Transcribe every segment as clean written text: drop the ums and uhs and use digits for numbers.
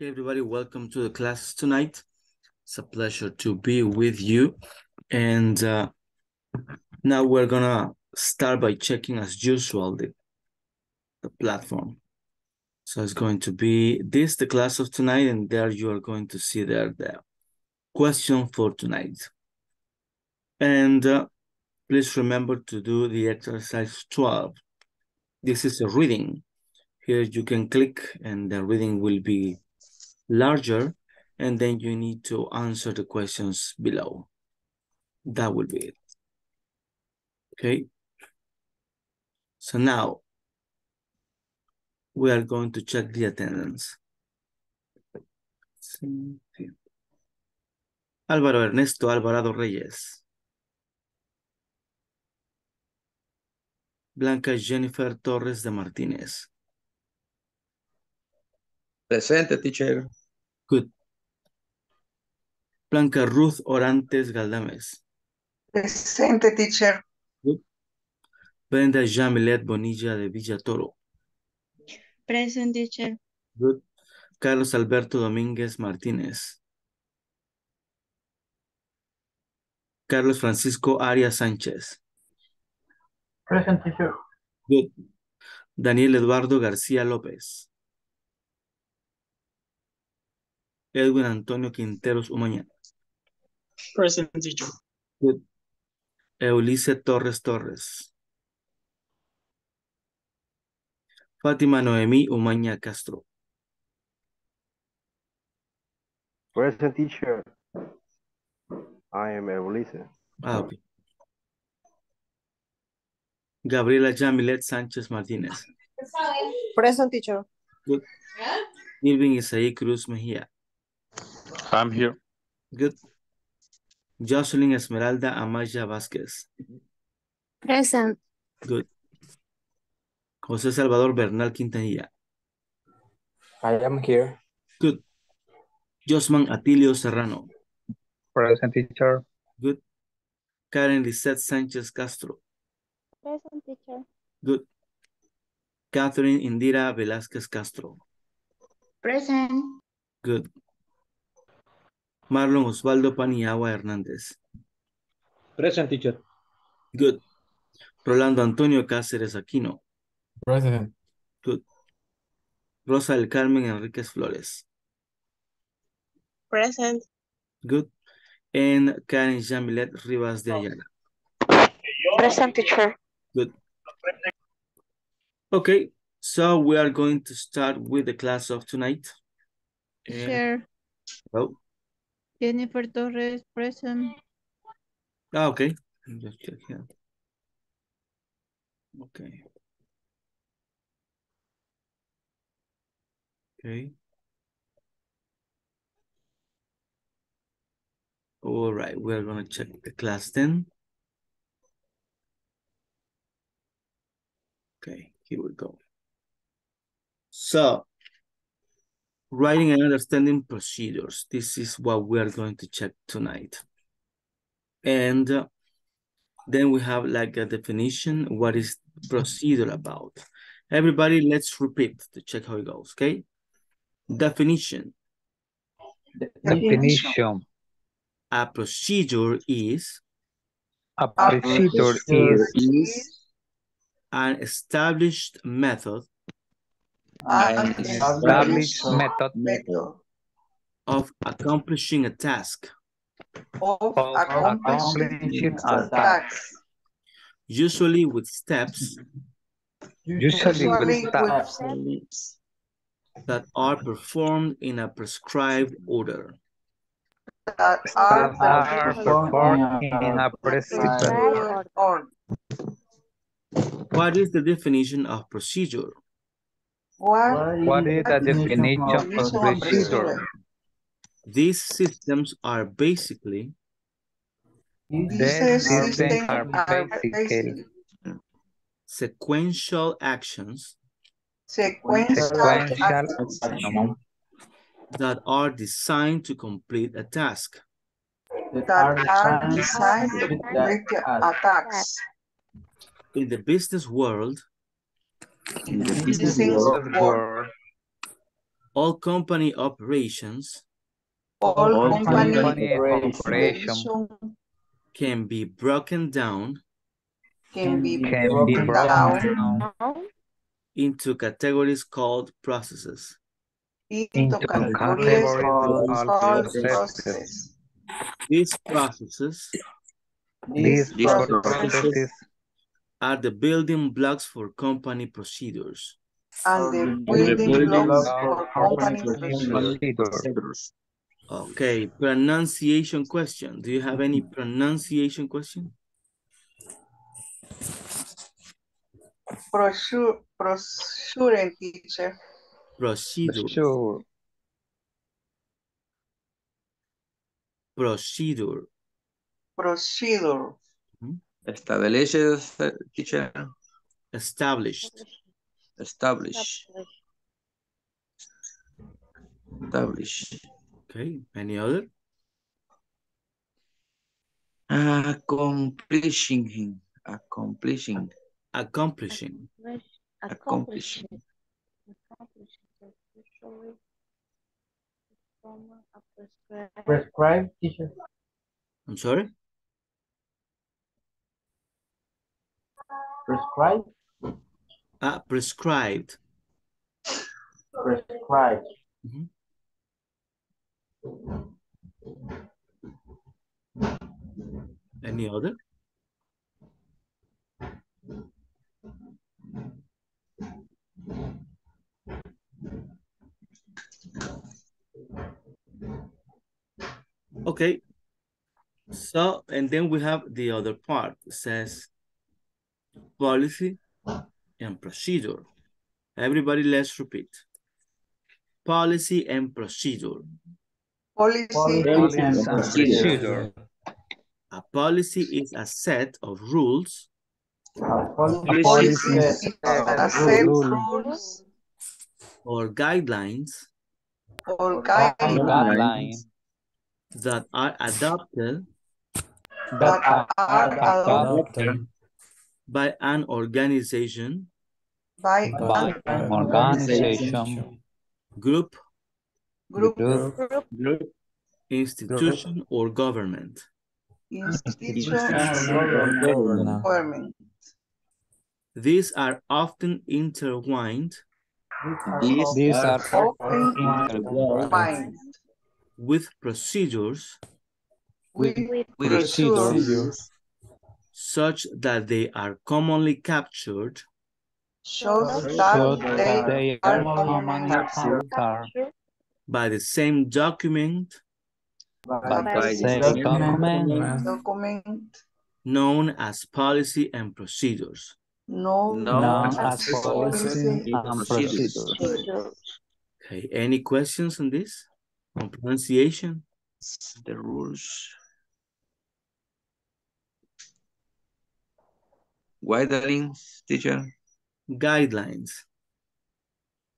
Hey everybody, welcome to the class tonight. It's a pleasure to be with you. And now we're gonna start by checking as usual the platform. So it's going to be this, the class of tonight, and there you are going to see there the question for tonight. And please remember to do the exercise 12. This is a reading. Here you can click and the reading will be larger, and then you need to answer the questions below. That will be it. Okay. So now we are going to check the attendance. Álvaro Ernesto Alvarado Reyes. Blanca Jennifer Torres de Martínez. Presente, teacher. Good. Blanca Ruth Orantes Galdames. Presente, teacher. Good. Brenda Jamilet Bonilla de Villa Toro. Present, teacher. Good. Carlos Alberto Domínguez Martínez. Carlos Francisco Arias Sánchez. Present, teacher. Good. Daniel Eduardo García López. Edwin Antonio Quinteros Umaña. Present, teacher. Good. Eulice Torres Torres. Fátima Noemí Umaña Castro. Present, teacher. I am Eulice. Okay. Gabriela Jamilet Sánchez Martínez. Present, teacher. Good. Irving Isai Cruz Mejía. I'm here. Good. Jocelyn Esmeralda Amaya Vásquez. Present. Good. José Salvador Bernal Quintanilla. I am here. Good. Josman Atilio Serrano. Present, teacher. Good. Karen Lisette Sánchez Castro. Present, teacher. Good. Catherine Indira Velázquez Castro. Present. Good. Marlon Osvaldo Paniagua Hernández. Present, teacher. Good. Rolando Antonio Cáceres Aquino. Present. Good. Rosa del Carmen Enríquez Flores. Present. Good. And Karen Jamilet Rivas de Ayala. Present, teacher. Good. Okay, so we are going to start with the class of tonight. Sure. Oh. Jennifer Torres, present. Ah, okay. Just check here. Okay. Okay. All right, we're gonna check the class then. Okay, here we go. So, writing and understanding procedures. This is what we are going to check tonight. And then we have like a definition. What is procedure about? Everybody, let's repeat to check how it goes, okay? Definition. Definition. A procedure is? A procedure is an established method of accomplishing a task. Of accomplishing a task. Usually with steps. Usually with steps that are performed in a prescribed order. What is the definition of procedure? What is the definition of procedure? These systems are basically sequential actions that are designed to complete a task. In the business world, all company operations can be broken down into categories called processes. These processes are the building blocks for company procedures. Okay, pronunciation question. Do you have any pronunciation question? Procedure, teacher. Procedure. Procedure. Procedure. Established, teacher. Established. Establish. Establish. Okay, any other? Accomplishing. Accomplishing. Accomplishing. Accomplishing. Prescribe, teacher. I'm sorry? Prescribe? Prescribed. Prescribed. Mm-hmm. Any other? Okay. So, and then we have the other part. It says policy and procedure. Everybody, let's repeat. Policy and procedure. Policy and procedure. A policy is a set of rules. A policy is a set of rules. Or guidelines that are adopted by an organization, group, institution, or government. These are often intertwined with procedures such that they are commonly captured by the same document known as policy and procedures. Okay, any questions on this? On pronunciation? The rules. Guidelines, teacher? Guidelines.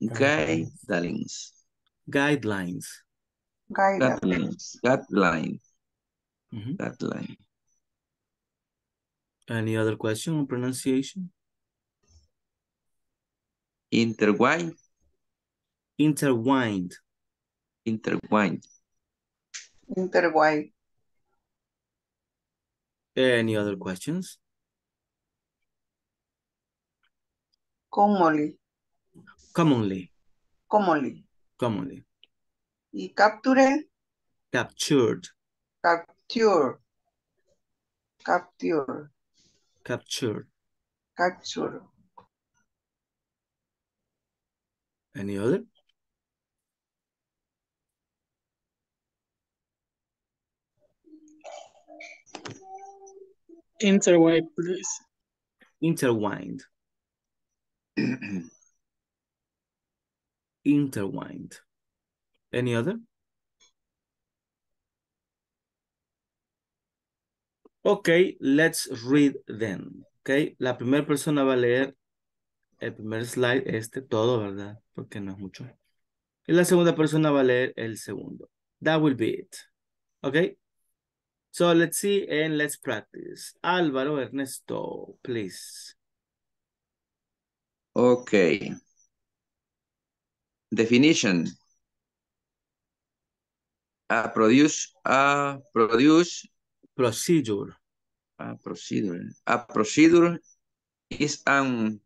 Guidelines. Guidelines. Guidelines. Guidelines. Guidelines. Any other question on pronunciation? Intertwined. Intertwined. Intertwined. Intertwined. Any other questions? Commonly. Commonly. Commonly. Commonly. Y capture. Captured. Capture. Capture. Capture. Capture. Any other? Intertwined, please. Intertwined. Intertwined. Any other? Okay, let's read them. Okay, la primera persona va a leer el primer slide, todo, ¿verdad? Porque no es mucho. Y la segunda persona va a leer el segundo. That will be it. Okay? So let's see and let's practice. Álvaro Ernesto, please. Okay. Definition. Procedure. A procedure is an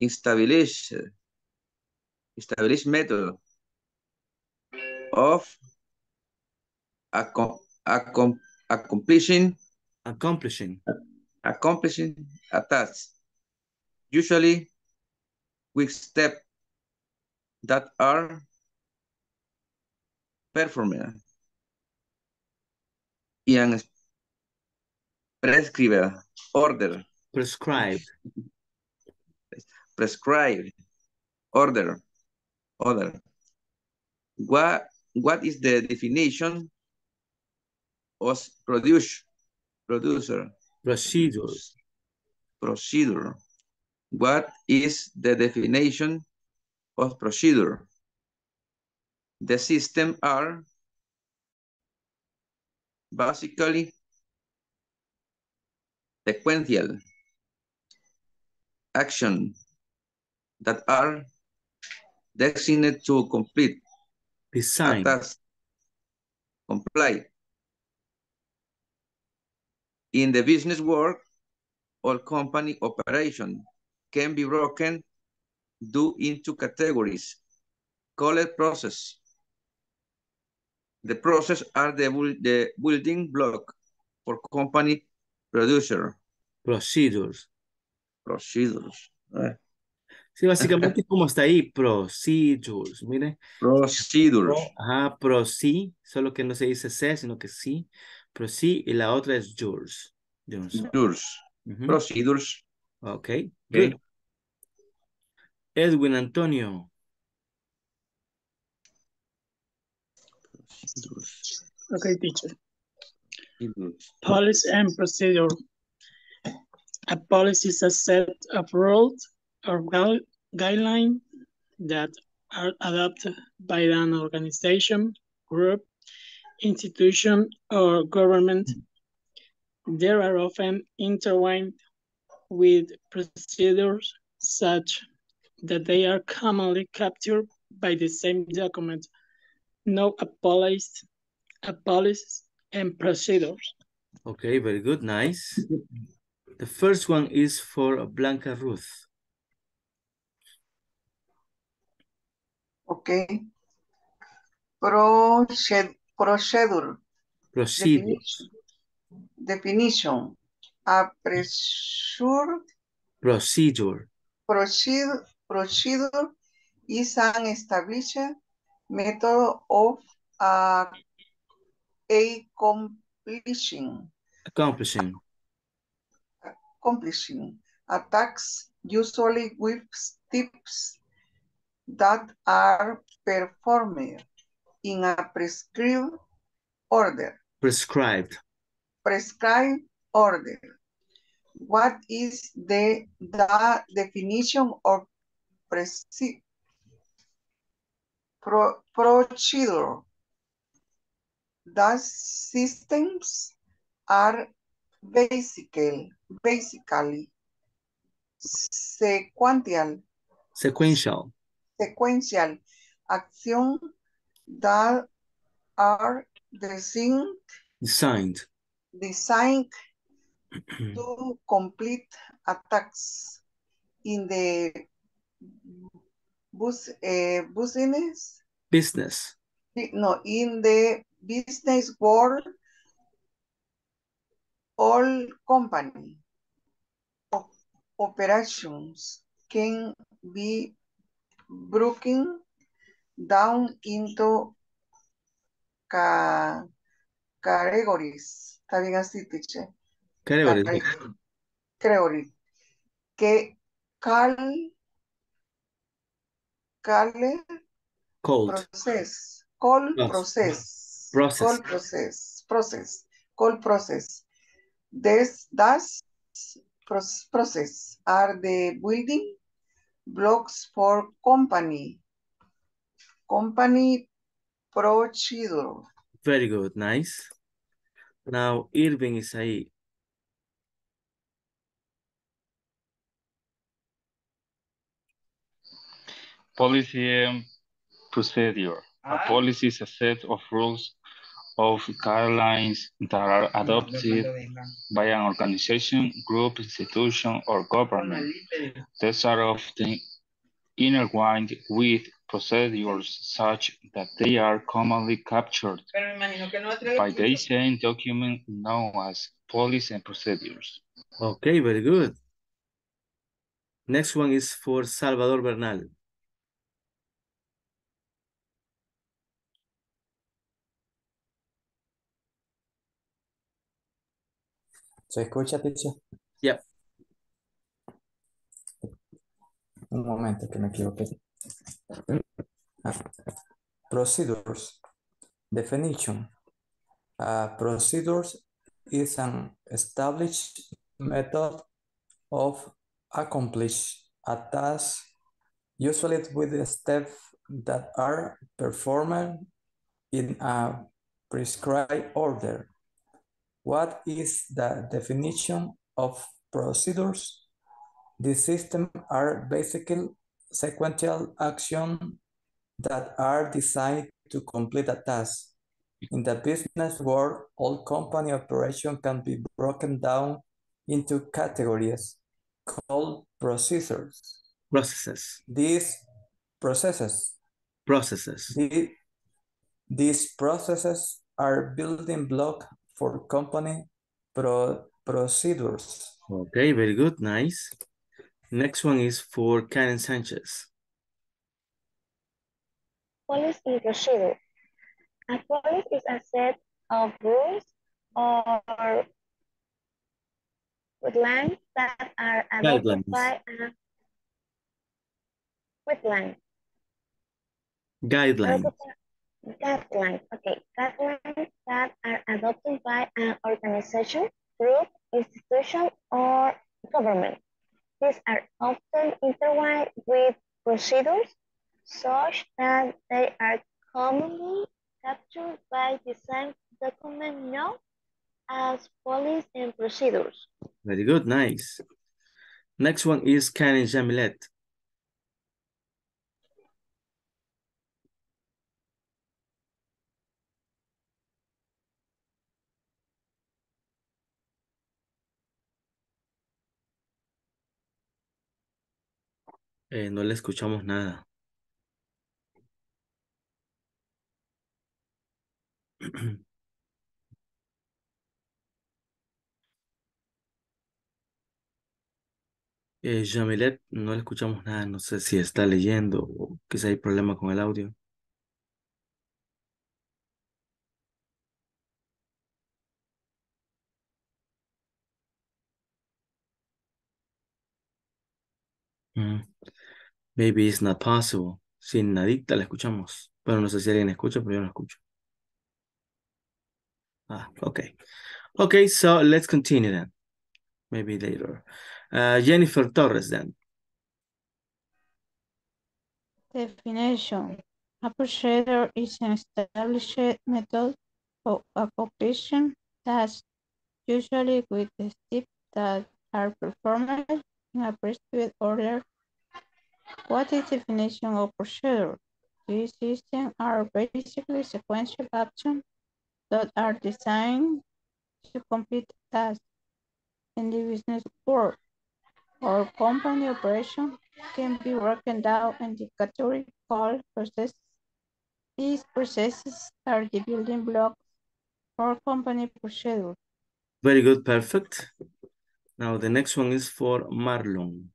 established method of accomplishing a task, usually with steps that are performed in prescribed order. Prescribed order. What is the definition of producer? Procedure. What is the definition of procedure? The system are basically sequential action that are designed to complete a task, comply. In the business world, all company operation can be broken down into categories called process. The process are the building block for company producer. Procedures. Sí, básicamente es como está ahí, procedures, mire. Procedures. Ajá, proceed, solo que no se dice se, sino que sí. Proceed y la otra es yours. Procedures. Ok, good. Edwin Antonio. Ok, teacher. Policy and procedure. A policy is a set of rules or guidelines that are adopted by an organization, group, institution, or government. They are often intertwined with procedures such that they are commonly captured by the same document. Know a policy and procedures. Okay, very good, nice. The first one is for Blanca Ruth. Okay. Procedure. Definition. A procedure. Procedure is an established method of accomplishing a task, usually with steps that are performed in a prescribed order. Prescribed order. What is the definition of procedure? The systems are basically sequential action that are designed to complete attacks in the business world. All company operations can be broken down into categories. ¿Está bien así, teacher? Categories. Que call process. These processes are the building blocks for company procedure. Very good, nice. Now, Irving Isai. Policy and procedure. A policy is a set of rules of guidelines that are adopted by an organization, group, institution, or government. These are often intertwined with procedures such that they are commonly captured by the same document known as policies and procedures. Okay, very good. Next one is for Salvador Bernal. ¿Se escucha, teacher? Yeah. Un momento que me equivoqué. Procedures. Definition. Procedures is an established method of accomplish a task, usually with the steps that are performed in a prescribed order. What is the definition of procedures? The system are basically sequential actions that are designed to complete a task. In the business world, all company operations can be broken down into categories called procedures. These processes are building block for company procedures. Okay, very good, nice. Next one is for Karen Sanchez. Policy and procedure. A policy is a set of rules or guidelines that are adopted by a guidelines that are adopted by an organization, group, institution, or government. These are often intertwined with procedures such that they are commonly captured by the same document known as policies and procedures. Very good, nice. Next one is Karen Jamilet. No le escuchamos nada. Jamilet, no le escuchamos nada. No sé si está leyendo o quizá hay problema con el audio. Maybe it's not possible. Sin nadita la escuchamos. Pero no sé si alguien escucha, pero yo no escucho. Ah, okay. Okay, so let's continue then. Maybe later. Jennifer Torres then. Definition. A procedure is an established method of accomplishing tasks, usually with the steps that are performed in a prescribed order. What is the definition of procedure? These systems are basically sequential actions that are designed to complete tasks. In the business world, or company operation can be broken down in the category called processes. These processes are the building blocks for company procedures. Very good, perfect. Now the next one is for Marlon.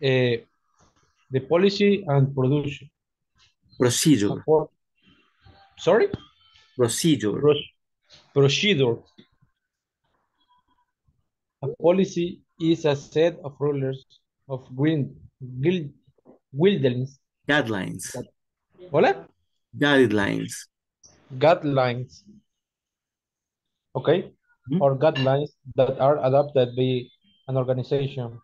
The policy and production. Procedure. Sorry? Procedure. Procedure. A policy is a set of rules of guidelines. Hola? Guidelines. Guidelines. Okay. Mm-hmm. Or guidelines that are adopted by an organization,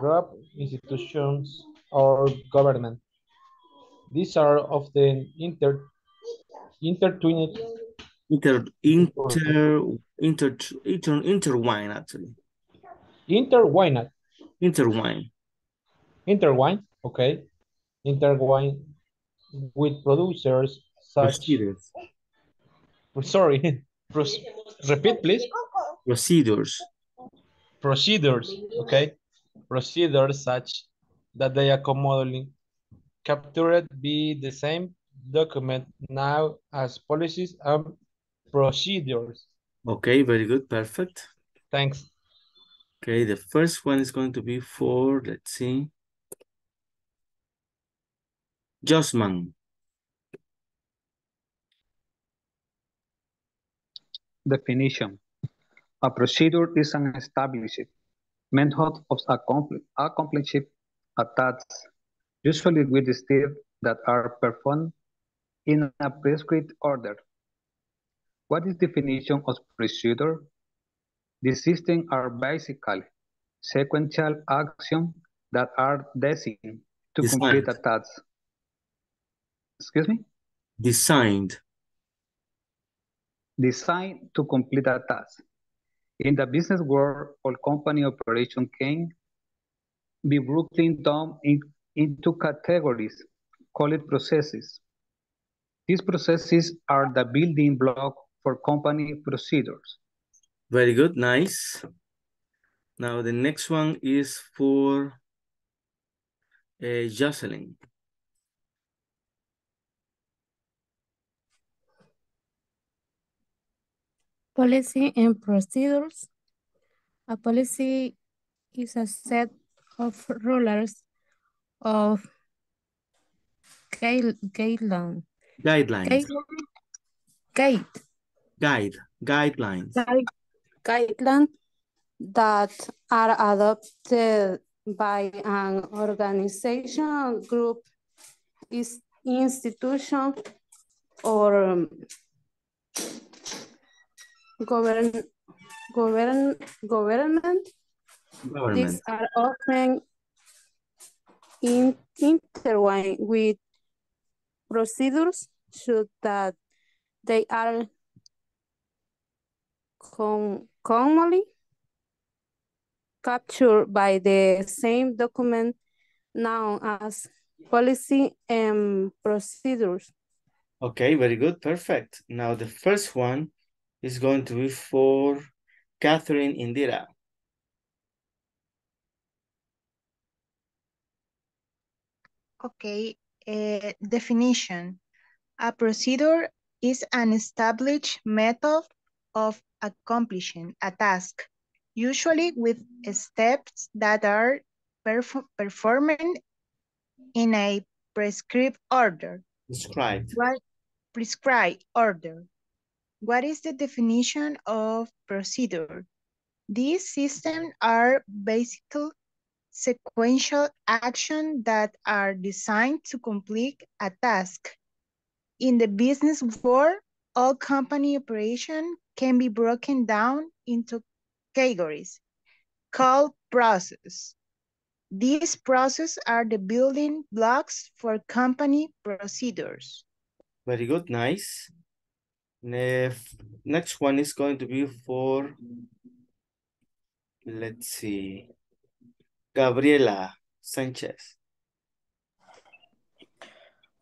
group, institutions, or government. These are often intertwined. with producers such... Procedures. Sorry, repeat please. Procedures. Procedures, okay. Procedures such that they are commonly captured by the same document now as policies and procedures. Okay, very good, perfect. Thanks. Okay, the first one is going to be for, let's see, Josman. Definition. A procedure is an established method of accomplishing a task, usually with the steps that are performed in a prescribed order. What is the definition of procedure? The systems are basically sequential actions that are designed to complete a task. Excuse me? Designed. Designed to complete a task. In the business world, all company operation can be broken down into categories called processes. These processes are the building block for company procedures. Very good, nice. Now the next one is for Jocelyn. Policy and procedures. A policy is a set of rules of guidelines that are adopted by an organization, group, institution, or government. These are often intertwined with procedures so that they are commonly captured by the same document known as policy and procedures. Okay, very good, perfect. Now the first one is going to be for Catherine Indira. Okay, definition. A procedure is an established method of accomplishing a task, usually with steps that are performed in a prescribed order. Prescribed order. What is the definition of procedure? These systems are basically sequential actions that are designed to complete a task. In the business world, all company operations can be broken down into categories called processes. These processes are the building blocks for company procedures. Very good, nice. Next one is going to be for, let's see, Gabriela Sánchez.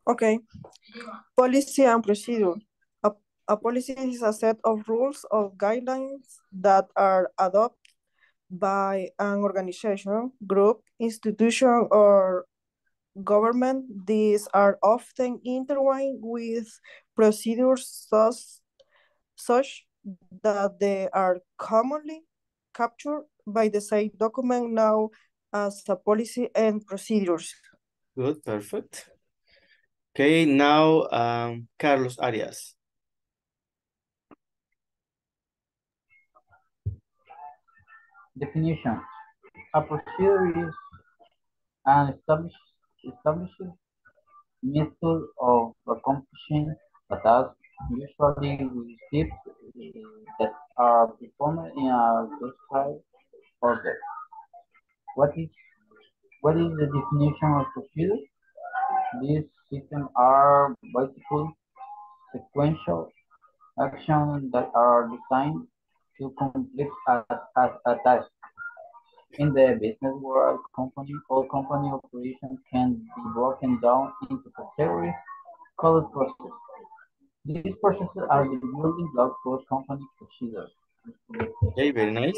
Okay, policy and procedure. A policy is a set of rules or guidelines that are adopted by an organization, group, institution, or government. These are often intertwined with procedures such that they are commonly captured by the same document now as a policy and procedures. Good, perfect. Okay, now Carlos Arias. Definition. A procedure is an established method of accomplishing a task, usually with steps that are performed in a prescribed order. What is the definition of procedure? These systems are basically sequential actions that are designed to complete a task. In the business world, all company operations can be broken down into categories Call it process. These processes are the building block for company procedures. Okay, very nice.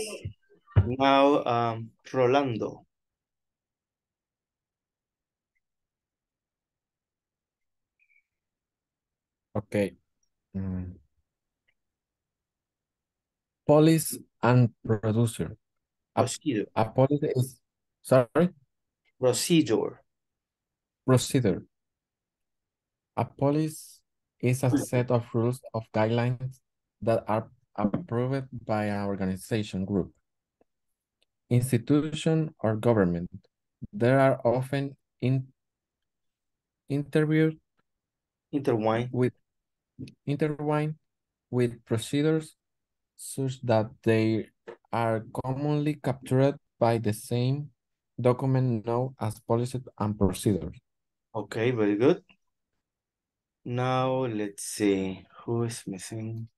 Now, Rolando. Okay. Police and producer. Procedure. A police is, sorry? Procedure. Procedure. A policy is a set of rules of guidelines that are approved by an organization, group, institution, or government. They are often intertwined with procedures such that they are commonly captured by the same document known as policies and procedures. Okay, very good. Now, let's see who is missing.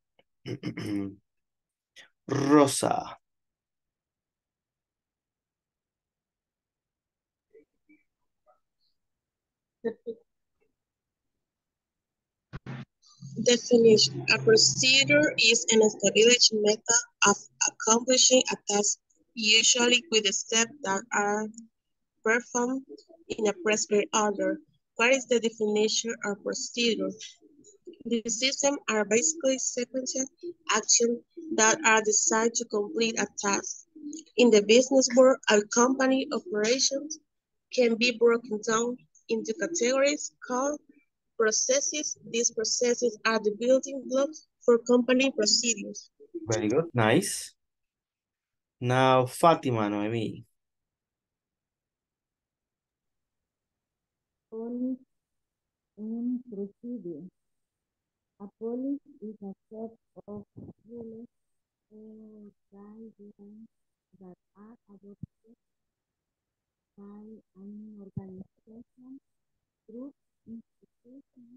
Rosa. Definition. A procedure is an established method of accomplishing a task, usually with the steps that are performed in a prescribed order. What is the definition of procedure? The system are basically sequential actions that are designed to complete a task. In the business world, a company operations can be broken down into categories called processes. These processes are the building blocks for company procedures. Very good, nice. Now, Fátima Noemí. Policy and procedure. A policy is a set of rules or guidelines that are adopted by an organization, group, institution,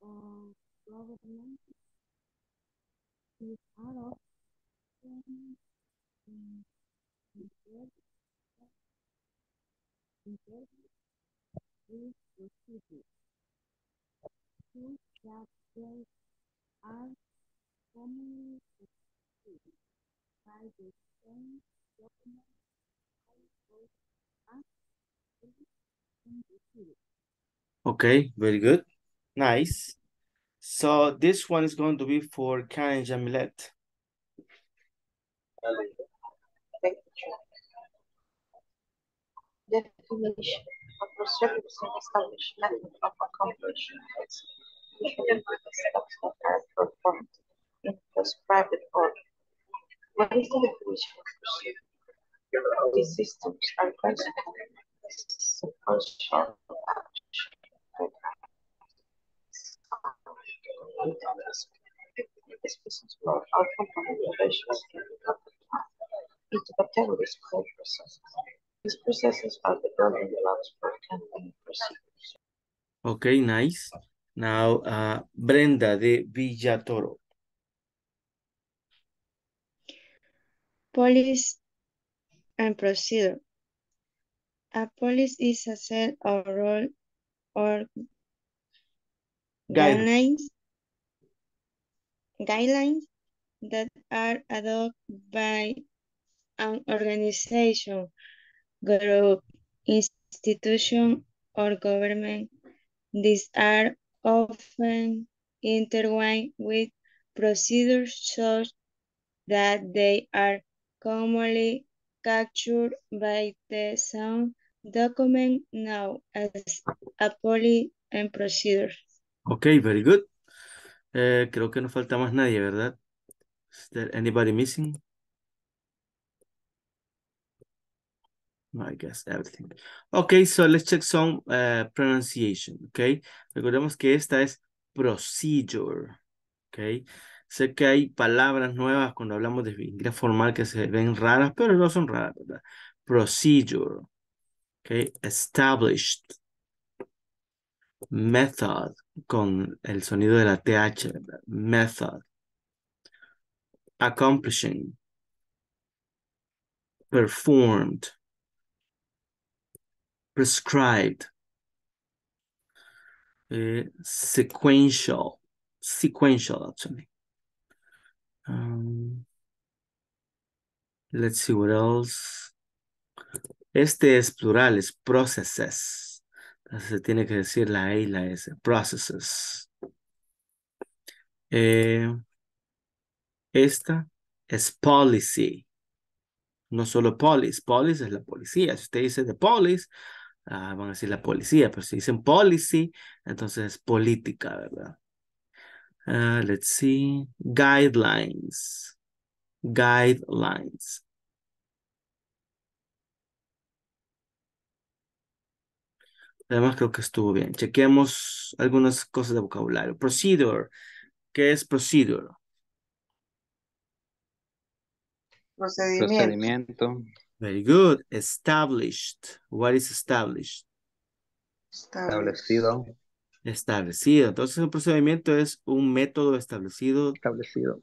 or government. These are often with procedures, such that they are commonly accepted by the same document as. Okay, very good. Nice. So this one is going to be for Karen Jamilet. Definition. A procedure is an established method of accomplishing tasks, usually with the steps that are performed in prescribed order. What is the definition of procedure? These systems are considered sequential action that are the business world or company operations can be into categories called processes. These processes are the building blocks for company procedures. Okay, nice. Now, Brenda de Villa Toro. Policy and procedure. A policy is a set of rules or guidelines that are adopted by an organization, group, institution, or government. These are often intertwined with procedures such that they are commonly captured by the same document known as a policy and procedure. Okay, very good. Creo que no falta más nadie, ¿verdad? Is there anybody missing? I guess everything. Okay, so let's check some pronunciation, okay? Recordemos que esta es procedure, okay? Sé que hay palabras nuevas cuando hablamos de inglés formal que se ven raras, pero no son raras, ¿verdad? Procedure, okay? Established. Method, con el sonido de la TH, ¿verdad? Method. Accomplishing. Performed. Prescribed, sequential actually. Let's see what else. Este es plural, es processes. Entonces se tiene que decir la E y la S, processes. Esta es policy. No solo police, police es la policía. Si usted dice the police, van a decir la policía, pero si dicen policy, entonces es política, ¿verdad? Let's see. Guidelines. Guidelines. Además creo que estuvo bien. Chequeemos algunas cosas de vocabulario. Procedure. ¿Qué es procedure? Procedimiento. Very good. Established. What is established? Establecido. Establecido. Entonces el procedimiento es un método establecido. Establecido.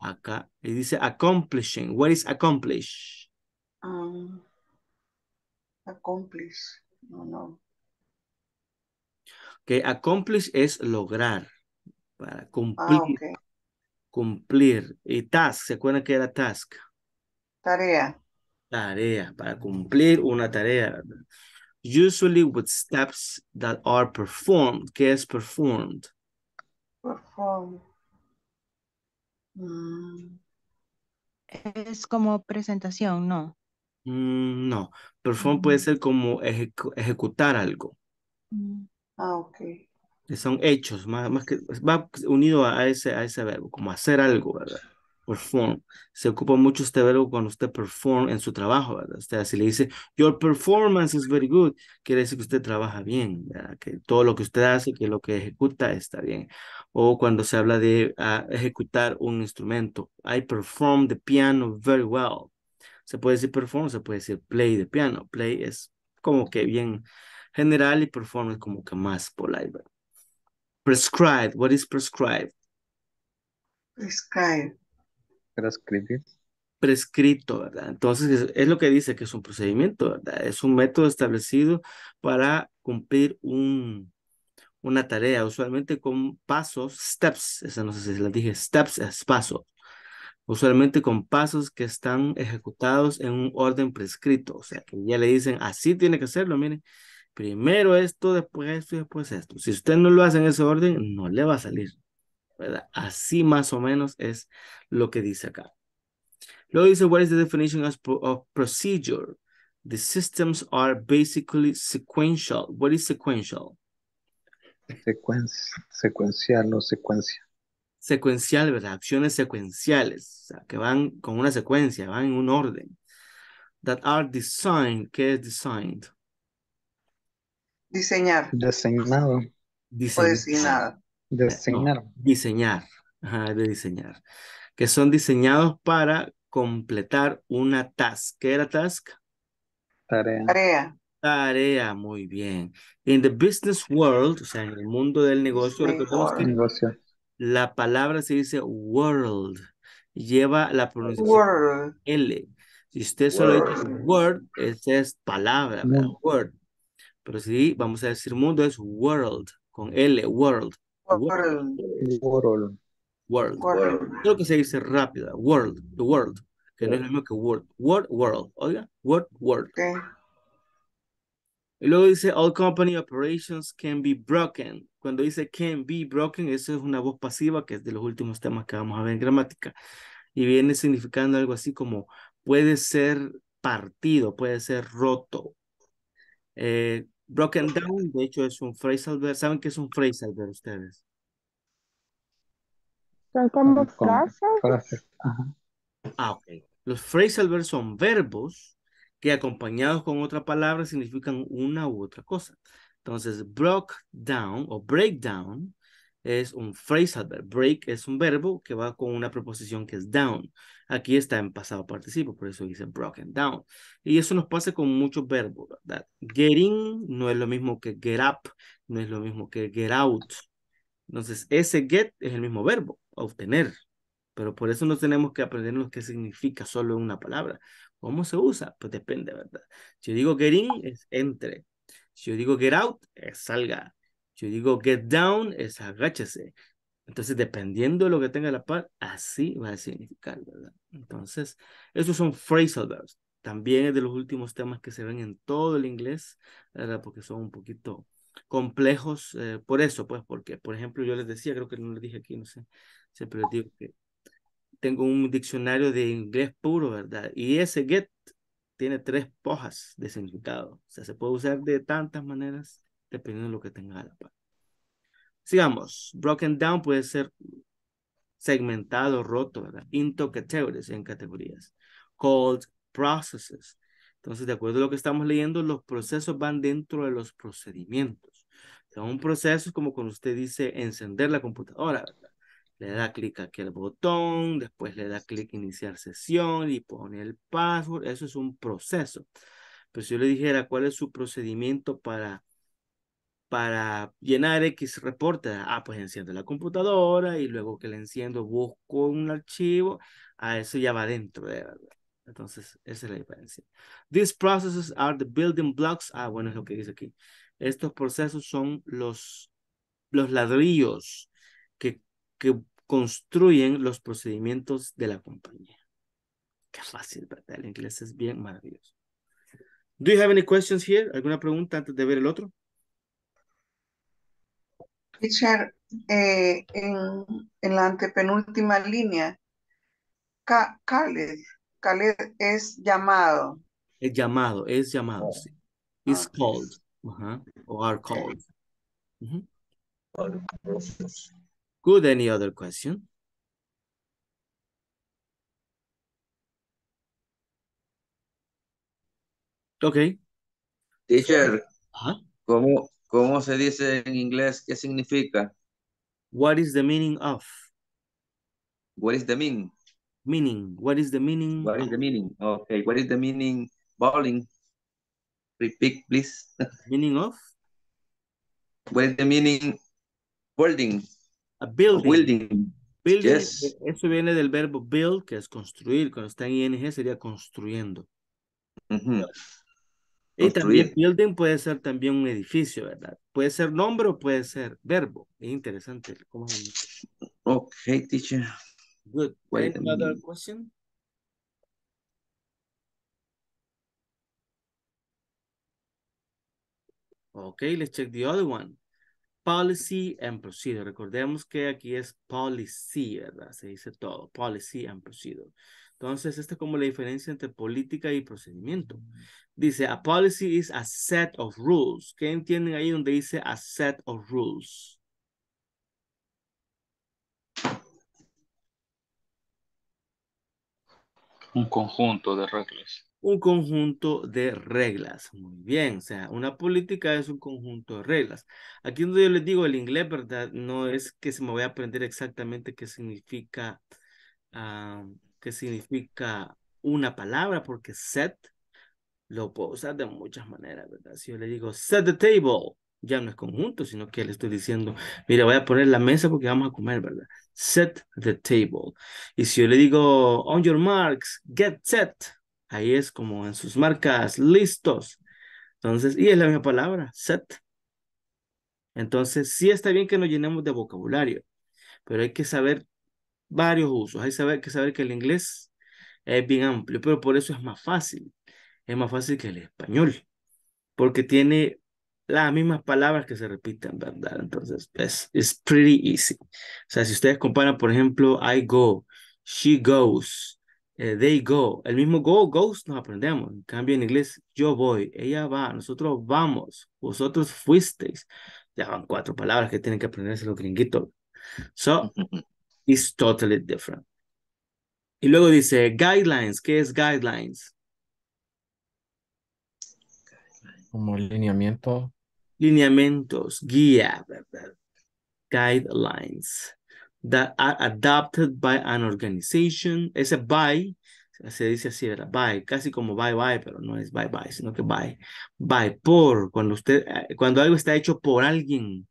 Acá. Y dice accomplishing. What is accomplish? Accomplish. No, no. Ok. Accomplish es lograr. Para cumplir. Ah, okay. Cumplir. Y task. ¿Se acuerdan que era task? Tarea. Tarea. Para cumplir una tarea, ¿verdad? Usually with steps that are performed. ¿Qué es performed? Performed. Es como presentación, ¿no? No. Perform puede ser como ejecutar algo. Ah, ok. Son hechos, más que va unido a ese verbo, como hacer algo, ¿verdad? Perform. Se ocupa mucho este verbo cuando usted perform en su trabajo, ¿verdad? Usted así le dice, your performance is very good. Quiere decir que usted trabaja bien, ¿verdad? Que todo lo que usted hace, que lo que ejecuta está bien. O cuando se habla de ejecutar un instrumento. I perform the piano very well. Se puede decir perform, se puede decir play the piano. Play es como que bien general y perform es como que más polite, ¿verdad? Prescribed. What is prescribed? Prescribed. Prescribir. Prescrito, ¿verdad? Entonces es lo que dice que es un procedimiento, ¿verdad? Es un método establecido para cumplir una tarea, usualmente con pasos, steps, esa no sé si les dije, steps es paso, usualmente con pasos que están ejecutados en un orden prescrito, o sea, que ya le dicen, así tiene que hacerlo, miren, primero esto, después esto. Si usted no lo hace en ese orden, no le va a salir, ¿verdad? Así más o menos es lo que dice acá. Luego dice, what is the definition of procedure? The systems are basically sequential. What is sequential? Secuencial o secuencia. Secuencial, ¿verdad? Acciones secuenciales, o sea, que van con una secuencia, van en un orden. That are designed. ¿Qué es designed? Diseñar. Designado. Diseñar. O designado. Diseñar. No, diseñar. Ajá, de diseñar. Que son diseñados para completar una task. ¿Qué era task? Tarea. Tarea. Tarea, muy bien. In the business world, o sea, en el mundo del negocio, recordemos que negocio. La palabra se dice world. Lleva la pronunciación word. L. Si usted solo dice word, esa es palabra, ¿verdad? Word. Pero si vamos a decir mundo, es world. Con L, world. World. World. World. World. Creo que se dice rápido. World. The world. Que no es lo mismo que word. Word, world. Oiga. Word, world. Okay. Y luego dice, all company operations can be broken. Cuando dice can be broken, eso es una voz pasiva que es de los últimos temas que vamos a ver en gramática. Y viene significando algo así como puede ser partido, puede ser roto. Broken down, de hecho, es un phrasal verb. ¿Saben qué es un phrasal verb ustedes? Son como frases. Ah, ok. Los phrasal verbs son verbos que acompañados con otra palabra significan una u otra cosa. Entonces, broke down o breakdown es un phrasal verb. Break es un verbo que va con una preposición que es down. Aquí está en pasado participo, por eso dice broken down. Y eso nos pasa con muchos verbos, ¿verdad? Getting no es lo mismo que get up, no es lo mismo que get out. Entonces, ese get es el mismo verbo, obtener. Pero por eso no tenemos que aprendernos qué significa solo una palabra. ¿Cómo se usa? Pues depende, ¿verdad? Si yo digo getting, es entre. Si yo digo get out, es salga. Yo digo get down es agáchese. Entonces, dependiendo de lo que tenga la par, así va a significar, ¿verdad? Entonces, esos son phrasal verbs. También es de los últimos temas que se ven en todo el inglés, ¿verdad? Porque son un poquito complejos. Por eso, pues, porque, por ejemplo, yo les decía, creo que no les dije aquí, no sé, siempre les digo que tengo un diccionario de inglés puro, ¿verdad? Y ese get tiene 3 hojas de significado. O sea, se puede usar de tantas maneras dependiendo de lo que tenga la par. Sigamos. Broken down puede ser segmentado, roto, ¿verdad? Into categories, en categorías. Called processes. Entonces, de acuerdo a lo que estamos leyendo, los procesos van dentro de los procedimientos. O sea, un proceso es como cuando usted dice encender la computadora, ¿verdad? Le da clic aquí al botón, después le da clic iniciar sesión y pone el password. Eso es un proceso. Pero si yo le dijera cuál es su procedimiento para llenar X reporte, ah, pues enciendo la computadora y luego que la enciendo busco un archivo, ah, eso ya va dentro de verdad. Entonces, esa es la diferencia. These processes are the building blocks. Ah, bueno, es lo que dice aquí. Estos procesos son los ladrillos que construyen los procedimientos de la compañía. Qué fácil, ¿verdad? El inglés es bien maravilloso. Do you have any questions here? ¿Alguna pregunta antes de ver el otro? Richard, en la antepenúltima línea, Khaled es llamado. Es llamado, oh, sí. Is called, or are called. Good, any other question? Okay. Teacher, ¿cómo se dice en inglés? ¿Qué significa? What is the meaning of? What is the meaning? Meaning. What is the meaning? What is the meaning? Okay. What is the meaning? Bowling. Repeat, please. Meaning of? What is the meaning? Building. A building. Building. Yes. Eso viene del verbo build, que es construir. Cuando está en ING sería construyendo. Y también building puede ser también un edificio, ¿verdad? Puede ser nombre o puede ser verbo. Es interesante. ¿Cómo es? Ok, teacher. Good. Any other question? Ok, let's check the other one. Policy and procedure. Recordemos que aquí es policy, ¿verdad? Se dice todo. Policy and procedure. Entonces, esta es como la diferencia entre política y procedimiento. Dice, a policy is a set of rules. ¿Qué entienden ahí donde dice a set of rules? Un conjunto de reglas. Un conjunto de reglas. Muy bien. O sea, una política es un conjunto de reglas. Aquí donde yo les digo el inglés, ¿verdad? No es que se me voy a aprender exactamente qué significa una palabra, porque set lo puedo usar de muchas maneras, ¿verdad? Si yo le digo set the table, ya no es conjunto, sino que le estoy diciendo, mira, voy a poner la mesa porque vamos a comer, ¿verdad? Set the table. Y si yo le digo on your marks, get set, ahí es como en sus marcas, listos. Entonces, y es la misma palabra, set. Entonces, sí está bien que nos llenemos de vocabulario, pero hay que saber varios usos. Hay que saber que el inglés es bien amplio, pero por eso es más fácil. Es más fácil que el español, porque tiene las mismas palabras que se repiten, ¿verdad? Entonces, it's pretty easy. O sea, si ustedes comparan, por ejemplo, I go, she goes, they go, el mismo go, goes, nos aprendemos. En cambio, en inglés, yo voy, ella va, nosotros vamos, vosotros fuisteis. Ya van 4 palabras que tienen que aprenderse los gringuitos. So, it's totally different. Y luego dice, guidelines. ¿Qué es guidelines? Como lineamiento. Lineamientos, guía, ¿verdad? Guidelines. That are adopted by an organization. Ese by, se dice así, ¿verdad? By, casi como bye bye, pero no es bye bye, sino que by. By, por, cuando algo está hecho por alguien,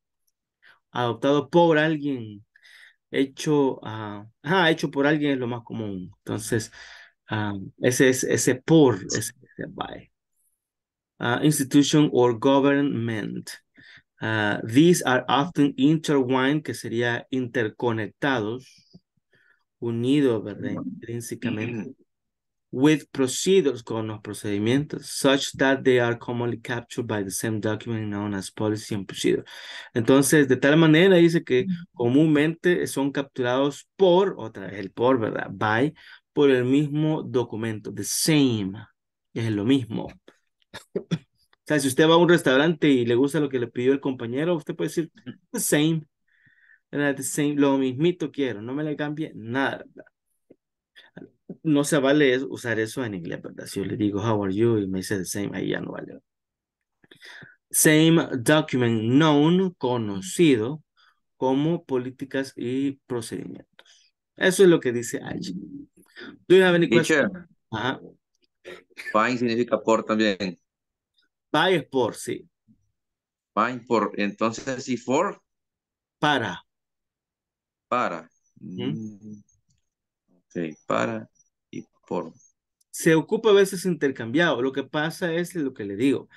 adoptado por alguien, hecho por alguien es lo más común. Entonces, ese es ese por, ese by. Institution or government. These are often intertwined, que sería interconectados, unidos, ¿verdad? Intrínsecamente. With procedures, con los procedimientos, such that they are commonly captured by the same document known as policy and procedure. Entonces, de tal manera dice que comúnmente son capturados por, otra vez el por, ¿verdad? By, por el mismo documento, the same, es lo mismo. O sea, si usted va a un restaurante y le gusta lo que le pidió el compañero, usted puede decir, the same, ¿verdad? The same, lo mismito quiero, no me le cambie nada, ¿verdad? No se vale usar eso en inglés, ¿verdad? Si yo le digo, how are you? Y me dice the same, ahí ya no vale. Same document known, conocido, como políticas y procedimientos. Eso es lo que dice allí. Do you have any questions? Ajá. By significa por también. By es por, sí. By por, entonces, ¿y for? Para. Para. ¿Mm? Sí, para y por. Se ocupa a veces intercambiado. Lo que pasa es lo que le digo.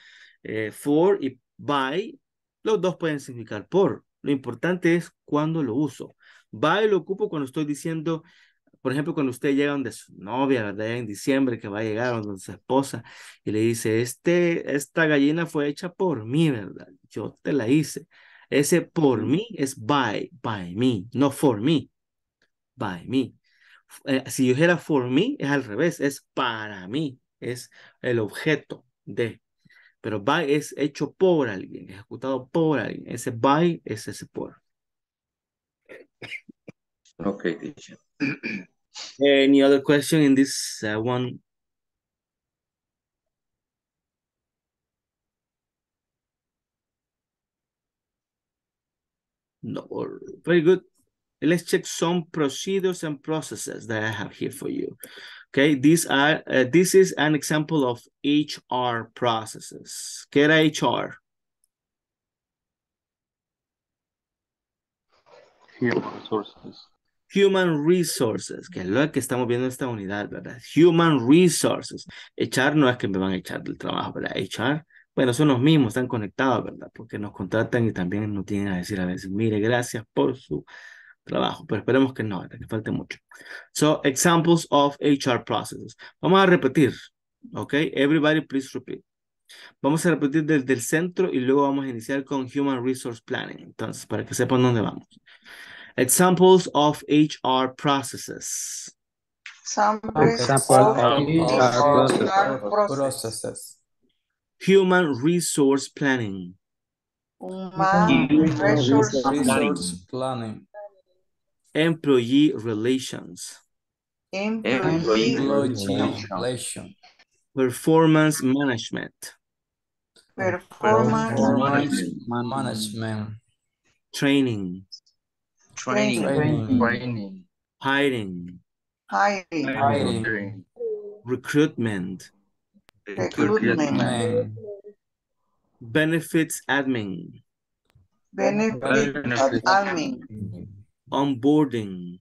For y by, los dos pueden significar por. Lo importante es cuando lo uso. By lo ocupo cuando estoy diciendo, por ejemplo, cuando usted llega donde su novia, ¿verdad? En diciembre que va a llegar donde su esposa y le dice, esta gallina fue hecha por mí, ¿verdad? Yo te la hice. Ese por mí es by me, no for me, by me. Si yo dijera for me, es al revés, es para mí, es el objeto de. Pero by es hecho por alguien, ejecutado por alguien. Ese by es ese por. Okay, teacher. Any other question in this one? No, very good. Let's check some procedures and processes that I have here for you. Okay, this is an example of HR processes. ¿Qué era HR? Human resources. Human resources, que es lo que estamos viendo en esta unidad, ¿verdad? Human resources. HR no es que me van a echar del trabajo, ¿verdad? HR. Bueno, son los mismos, están conectados, ¿verdad? Porque nos contratan y también nos tienen a decir a veces, mire, gracias por su trabajo, pero esperemos que no, que falte mucho. So, examples of HR processes. Vamos a repetir, ¿ok? Everybody, please repeat. Vamos a repetir desde el centro y luego vamos a iniciar con Human Resource Planning, entonces, para que sepan dónde vamos. Examples of HR processes. Examples of HR processes. Human Resource Planning. Human Resource Planning. Employee Relations. Employee Relations. Performance Management. Performance Management. Training. Hiring. Recruitment. Benefits Admin. Benefits Admin. Onboarding.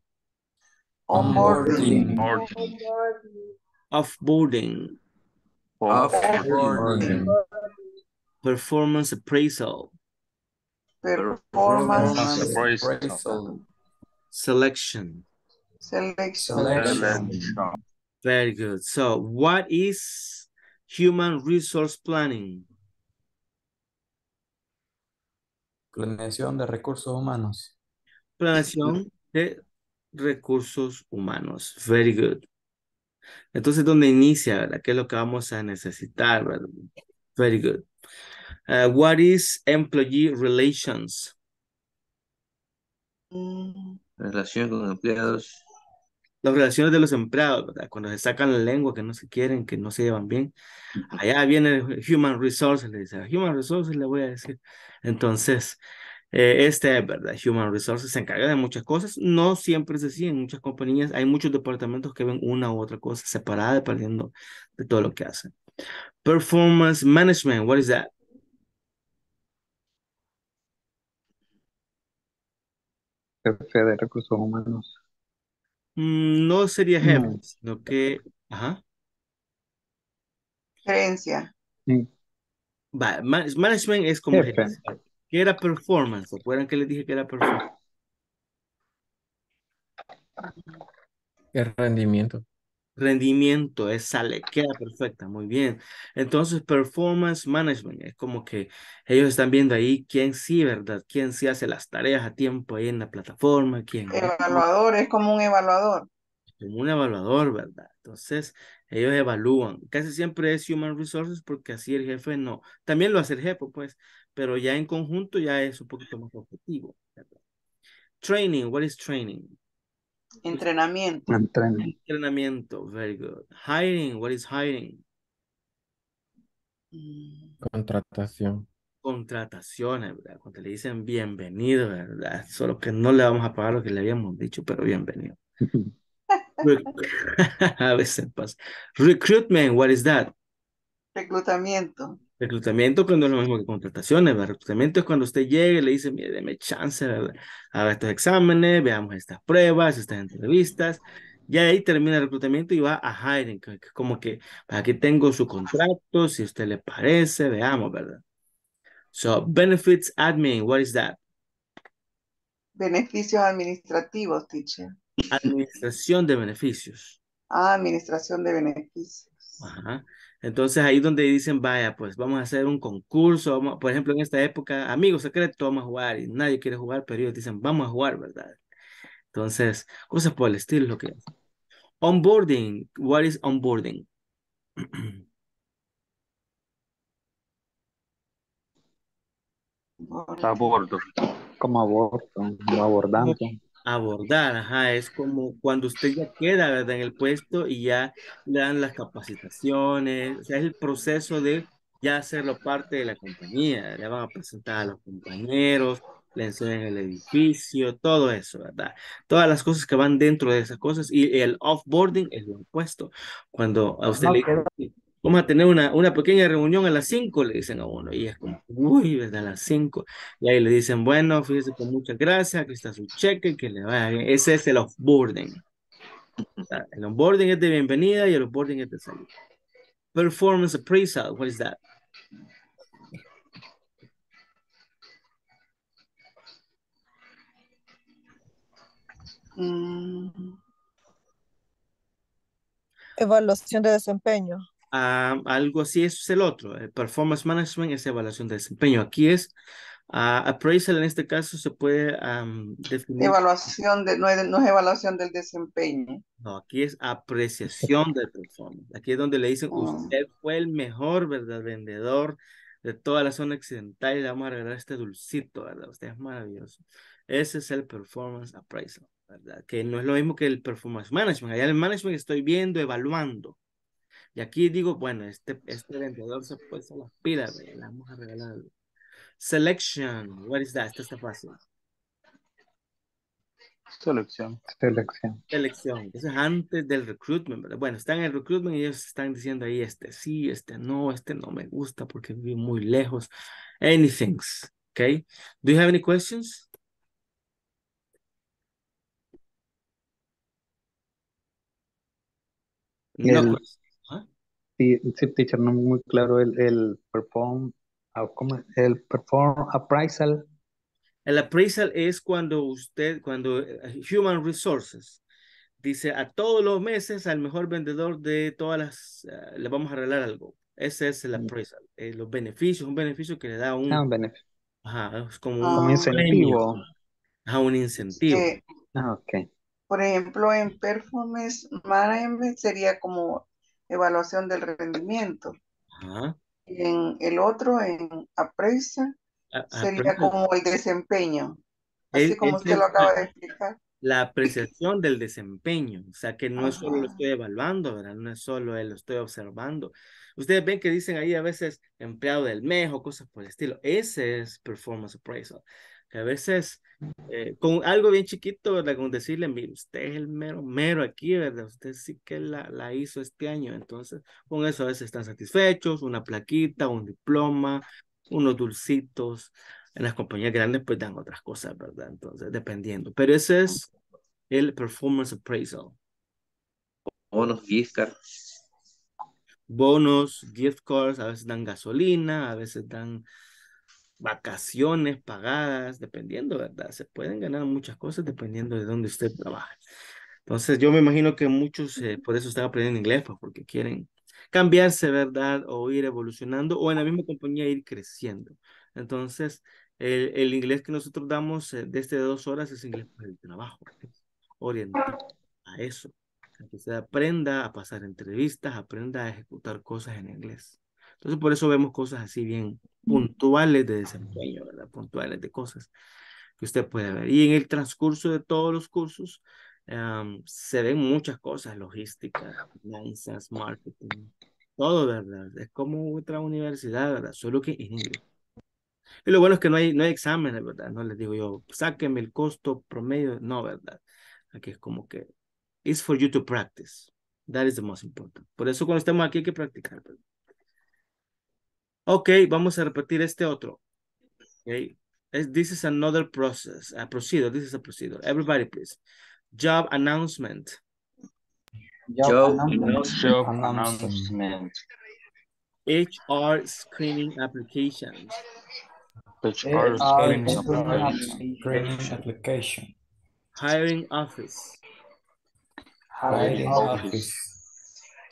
Offboarding. Performance appraisal. Selection. Very good. So, what is human resource planning? Planeación de recursos humanos. Planación de recursos humanos. Very good. Entonces, ¿dónde inicia? ¿Verdad? ¿Qué es lo que vamos a necesitar? ¿Verdad? Very good. What is employee relations? Relación con empleados. Las relaciones de los empleados, ¿verdad? Cuando se sacan la lengua, que no se quieren, que no se llevan bien. Allá viene Human Resources, le dice. Human Resources le voy a decir. Entonces, este es verdad, Human Resources se encarga de muchas cosas, no siempre es así, en muchas compañías hay muchos departamentos que ven una u otra cosa separada dependiendo de todo lo que hacen. Performance Management, what is that? Jefe de recursos humanos. No sería jefe, no. Sino que, ajá. Gerencia. Management es como jefe. ¿Qué era performance? ¿Se acuerdan que les dije que era performance? El rendimiento. Rendimiento, esa le queda perfecta, muy bien. Entonces, performance management, es como que ellos están viendo ahí quién sí, ¿verdad? Quién sí hace las tareas a tiempo ahí en la plataforma, quién... Evaluador, es como un evaluador. Como un evaluador, ¿verdad? Entonces, ellos evalúan. Casi siempre es Human Resources porque así el jefe no. También lo hace el jefe, pues, pero ya en conjunto ya es un poquito más objetivo, ¿verdad? Training, what is training? Entrenamiento. Entrenamiento, very good. Hiring, what is hiring? Contratación. Contrataciones, ¿verdad? Cuando le dicen bienvenido, ¿verdad? Solo que no le vamos a pagar lo que le habíamos dicho, pero bienvenido. A veces pasa. Recruitment, what is that? Reclutamiento. Reclutamiento cuando es lo mismo que contrataciones, ¿verdad? Reclutamiento es cuando usted llegue y le dice, mire, deme chance, ¿verdad? Haga estos exámenes, veamos estas pruebas, estas entrevistas. Ya ahí termina el reclutamiento y va a hiring, que es como que aquí tengo su contrato, si a usted le parece, veamos, ¿verdad? So, benefits admin, what is that? Beneficios administrativos, teacher. Administración de beneficios. Ah, administración de beneficios. Ajá. Entonces ahí donde dicen, vaya, pues vamos a hacer un concurso, vamos, por ejemplo, en esta época, amigos secretos, vamos a jugar, y nadie quiere jugar, pero ellos dicen, vamos a jugar, ¿verdad? Entonces, cosas por el estilo es lo que es. Onboarding, what is onboarding? Abordo, como abordo, como abordando. Abordar, ajá, es como cuando usted ya queda, ¿verdad? En el puesto y ya le dan las capacitaciones, o sea, es el proceso de ya hacerlo parte de la compañía, le van a presentar a los compañeros, le enseñan el edificio, todo eso, ¿verdad? Todas las cosas que van dentro de esas cosas y el offboarding es lo opuesto. Cuando a usted le dicen, vamos a tener una pequeña reunión a las 5, le dicen a uno, y es como, uy, ¿verdad? A las 5, y ahí le dicen, bueno, fíjese con muchas gracias, aquí está su cheque, que le vaya bien. Ese es el offboarding. El onboarding es de bienvenida y el offboarding es de salida. Performance appraisal, what is that? Evaluación de desempeño. Algo así, eso es el otro. El performance management es evaluación de desempeño. Aquí es appraisal, en este caso se puede definir. Evaluación, no es evaluación del desempeño. No, aquí es apreciación del performance. Aquí es donde le dicen, usted fue el mejor, ¿verdad? Vendedor de toda la zona occidental y le vamos a regalar este dulcito, ¿verdad? Usted es maravilloso. Ese es el performance appraisal, ¿verdad? Que no es lo mismo que el performance management. Allá en el management estoy viendo, evaluando. Y aquí digo, bueno, este vendedor se puso las pilas, le vamos a regalar. Selection, what is that? Esta está fácil. Selección. Selección, eso es antes del recruitment, ¿verdad? Bueno, están en el recruitment y ellos están diciendo ahí, este sí, este no me gusta porque viví muy lejos. Anything, ¿ok? Do you have any questions? No questions. Sí, teacher, no muy claro el perform appraisal. El appraisal es cuando usted, Human Resources dice a todos los meses al mejor vendedor de todas las, le vamos a regalar algo. Ese es el appraisal. Los beneficios, un beneficio que le da un beneficio. Ajá, es como un incentivo. Ajá, un incentivo. Okay. Por ejemplo, en performance management sería como evaluación del rendimiento. Ajá. En el otro, en appraisal, sería como el desempeño. Así como usted lo acaba de explicar. La apreciación del desempeño. O sea, que no es solo lo estoy evaluando, ¿verdad? No es solo lo estoy observando. Ustedes ven que dicen ahí a veces empleado del mes o cosas por el estilo. Ese es performance appraisal. Que a veces, con algo bien chiquito, ¿verdad? Con decirle, mire, usted es el mero, mero aquí, ¿verdad? Usted sí que la hizo este año. Entonces, con eso a veces están satisfechos, una plaquita, un diploma, unos dulcitos. En las compañías grandes, pues, dan otras cosas, ¿verdad? Entonces, dependiendo. Pero ese es el performance appraisal. Bonos, gift cards. Bonos, gift cards, a veces dan gasolina, a veces dan... vacaciones pagadas, dependiendo, ¿verdad? Se pueden ganar muchas cosas dependiendo de dónde usted trabaja. Entonces, yo me imagino que muchos por eso están aprendiendo inglés, pues, porque quieren cambiarse, ¿verdad? O ir evolucionando, o en la misma compañía ir creciendo. Entonces, el inglés que nosotros damos desde 2 horas es inglés para el trabajo, orientado a eso. Que se aprenda a pasar entrevistas, aprenda a ejecutar cosas en inglés. Entonces, por eso vemos cosas así bien puntuales de desempeño, ¿verdad? Puntuales de cosas que usted puede ver. Y en el transcurso de todos los cursos, se ven muchas cosas, logística, finanzas, marketing, todo, ¿verdad? Es como otra universidad, ¿verdad? Solo que en inglés. Y lo bueno es que no hay exámenes, ¿verdad? No les digo yo, sáquenme el costo promedio, no, ¿verdad? Aquí es como que, it's for you to practice. That is the most important. Por eso cuando estemos aquí hay que practicar, ¿verdad? Ok, vamos a repetir este otro. Okay. This is another process, a procedure. This is a procedure. Everybody, please. Job announcement. Job announcement. HR screening application. HR screening application. Hiring office. Hiring office.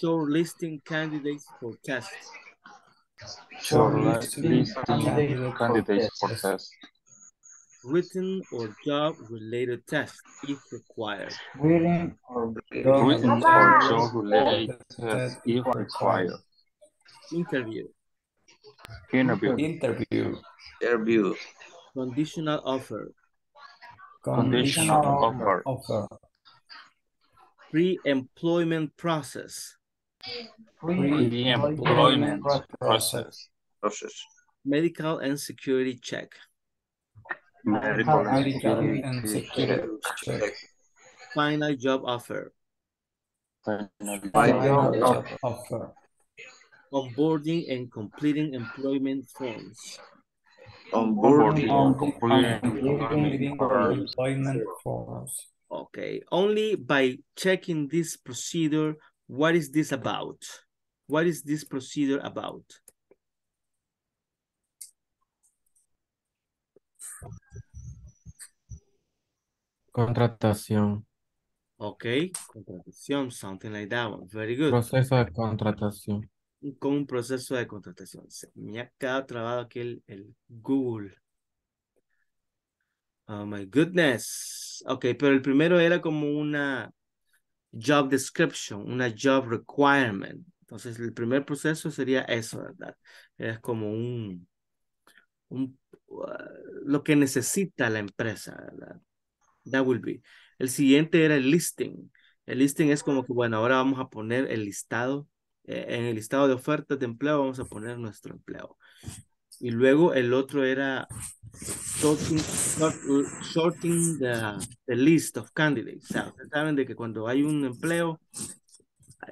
Shortlisting candidates for test. Shortlisting candidates for test. Written or job-related test, if required. Written or job-related test, if required. Interview. Conditional offer. Conditional offer. Pre-employment process. Pre-employment process. Medical and security check. Medical and security check. Final job offer. Final job offer. Onboarding and completing employment forms. Onboarding and completing employment forms. Okay, only by checking this procedure, what is this about? What is this procedure about? Contratación. Okay, contratación, something like that one. Very good. Proceso de contratación. Con un proceso de contratación. Se me ha quedado trabado aquí el Google. Oh my goodness. Ok, pero el primero era como una job description, una job requirement. Entonces el primer proceso sería eso, ¿verdad? Es como lo que necesita la empresa, ¿verdad? That will be. El siguiente era el listing. El listing es como que, bueno, ahora vamos a poner el listado. En el listado de ofertas de empleo vamos a poner nuestro empleo. Y luego el otro era sorting the list of candidates. O sea, saben de que cuando hay un empleo,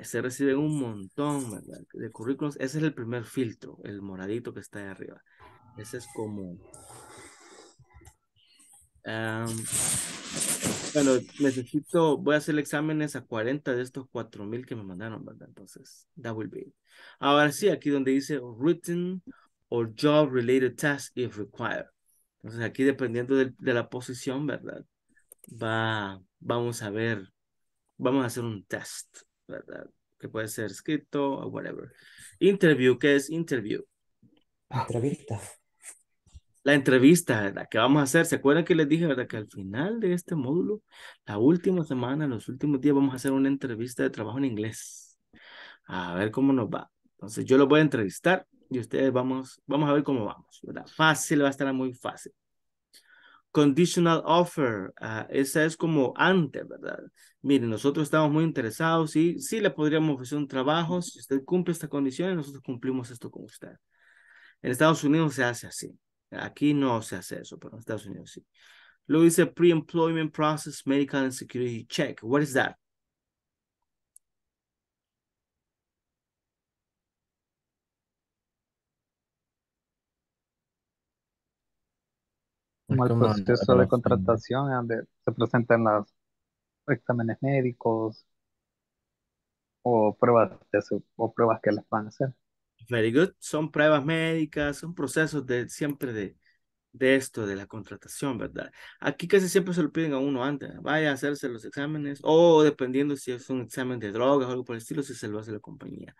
se reciben un montón, ¿verdad?, de currículums. Ese es el primer filtro, el moradito que está ahí arriba. Ese es como... bueno, voy a hacer exámenes a 40 de estos 4,000 que me mandaron, ¿verdad? Entonces, that will be it. Ahora sí, aquí donde dice written or job-related tasks if required. Entonces aquí dependiendo de la posición, ¿verdad? Vamos a ver, vamos a hacer un test, ¿verdad? Que puede ser escrito o whatever. Interview, ¿qué es interview? Entrevista. La entrevista, ¿verdad? Que vamos a hacer, ¿se acuerdan que les dije, ¿verdad? Que al final de este módulo, la última semana, los últimos días, vamos a hacer una entrevista de trabajo en inglés. A ver cómo nos va. Entonces yo los voy a entrevistar. Y ustedes vamos a ver cómo vamos, ¿verdad? Fácil, va a estar muy fácil. Conditional offer. Esa es como antes, ¿verdad? Miren, nosotros estamos muy interesados y sí le podríamos ofrecer un trabajo. Si usted cumple estas condiciones, nosotros cumplimos esto con usted. En Estados Unidos se hace así. Aquí no se hace eso, pero en Estados Unidos sí. Luego dice pre-employment process, medical and security check. What is that? Como el proceso de contratación, donde se presentan los exámenes médicos o pruebas que les van a hacer. Very good. Son pruebas médicas, son procesos de siempre de de esto, de la contratación, ¿verdad? Aquí casi siempre se lo piden a uno antes, vaya a hacerse los exámenes, o dependiendo si es un examen de drogas o algo por el estilo, si se lo hace la compañía.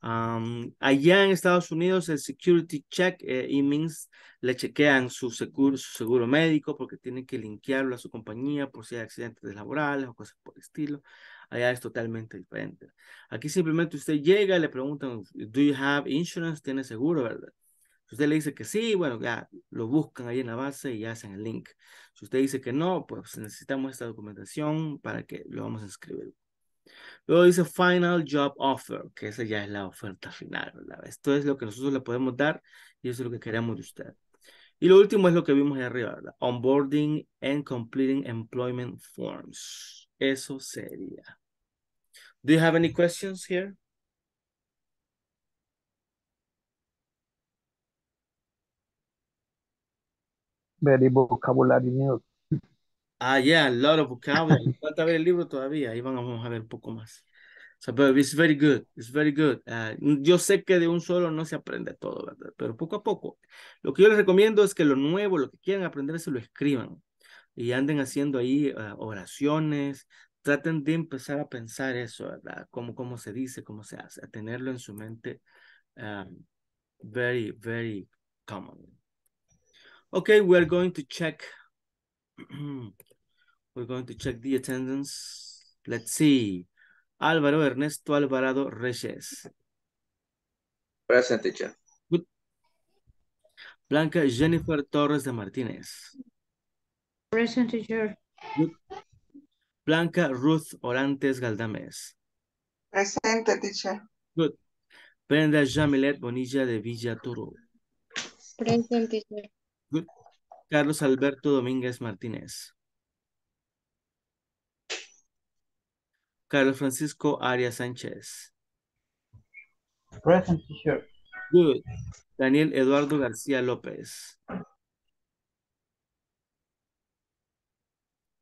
Allá en Estados Unidos el security check y means le chequean su seguro médico porque tienen que linkearlo a su compañía por si hay accidentes laborales o cosas por el estilo. Allá es totalmente diferente. Aquí simplemente usted llega y le preguntan, ¿do you have insurance? ¿Tiene seguro, verdad? Si usted le dice que sí, bueno, ya lo buscan ahí en la base y hacen el link. Si usted dice que no, pues necesitamos esta documentación para que lo vamos a inscribir. Luego dice final job offer, que esa ya es la oferta final, ¿verdad? Esto es lo que nosotros le podemos dar y eso es lo que queremos de usted. Y lo último es lo que vimos ahí arriba, ¿verdad? Onboarding and completing employment forms. Eso sería. Do you have any questions here? Very vocabulary new. Ah, yeah, a lot of vocabulary. Falta ver el libro todavía. Ahí vamos a ver un poco más. So, but it's very good. It's very good. Yo sé que de un solo no se aprende todo, ¿verdad? Pero poco a poco. Lo que yo les recomiendo es que lo nuevo, lo que quieran aprender, se lo escriban. Y anden haciendo ahí oraciones. Traten de empezar a pensar eso, ¿verdad? Cómo se dice, cómo se hace. A tenerlo en su mente. Very, very common. Okay, we're going to check. We're going to check the attendance. Let's see. Álvaro Ernesto Alvarado Reyes. Present, teacher. Good. Blanca Jennifer Torres de Martínez. Present, teacher. Good. Blanca Ruth Orantes Galdames. Present, teacher. Good. Brenda Jamilet Bonilla de Villa Toro. Present, teacher. Good. Carlos Alberto Domínguez Martínez. Carlos Francisco Arias Sánchez. Present, teacher. Good. Daniel Eduardo García López.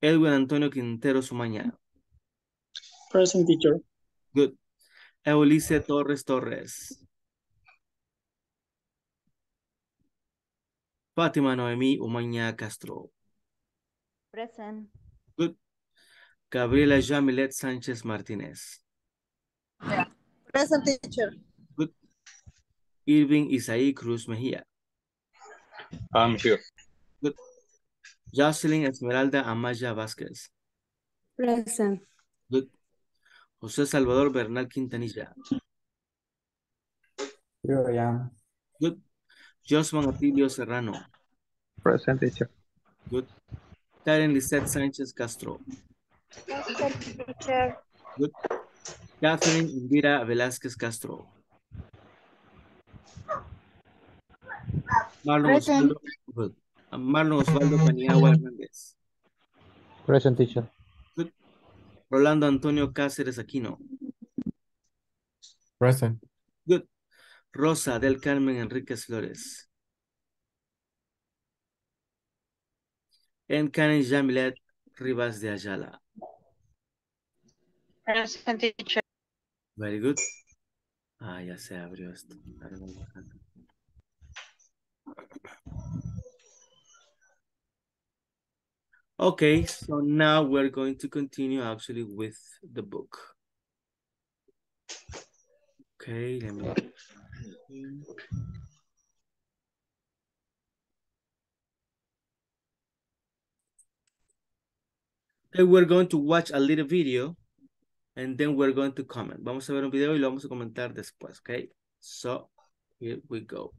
Edwin Antonio Quinteros Umaña. Present, teacher. Good. Eulice Torres Torres. Fátima Noemí Umaña Castro. Present. Good. Gabriela Jamilet Sánchez Martínez. Yeah. Present, teacher. Good. Irving Isai Cruz Mejía. I'm here. Good. Jocelyn Esmeralda Amaya Vásquez. Present. Good. José Salvador Bernal Quintanilla. Here I am. Good. Josman Atilio Serrano. Present, teacher. Good. Karen Lisette Sánchez Castro. Present, teacher. Good. Catherine Indira Velázquez Castro. Marlon Osvaldo Paniagua Hernández. Present, teacher. Good. Rolando Antonio Cáceres Aquino. Present. Good. Rosa del Carmen Enríquez Flores. And Karen Jamilet Rivas de Ayala. Present, teacher. Very good. Ah, ya se abrió esto. Okay, so now we're going to continue actually with the book. Okay, let me... Okay, we're going to watch a little video and then we're going to comment. Vamos a ver un video y lo vamos a comentar después, okay? So, here we go.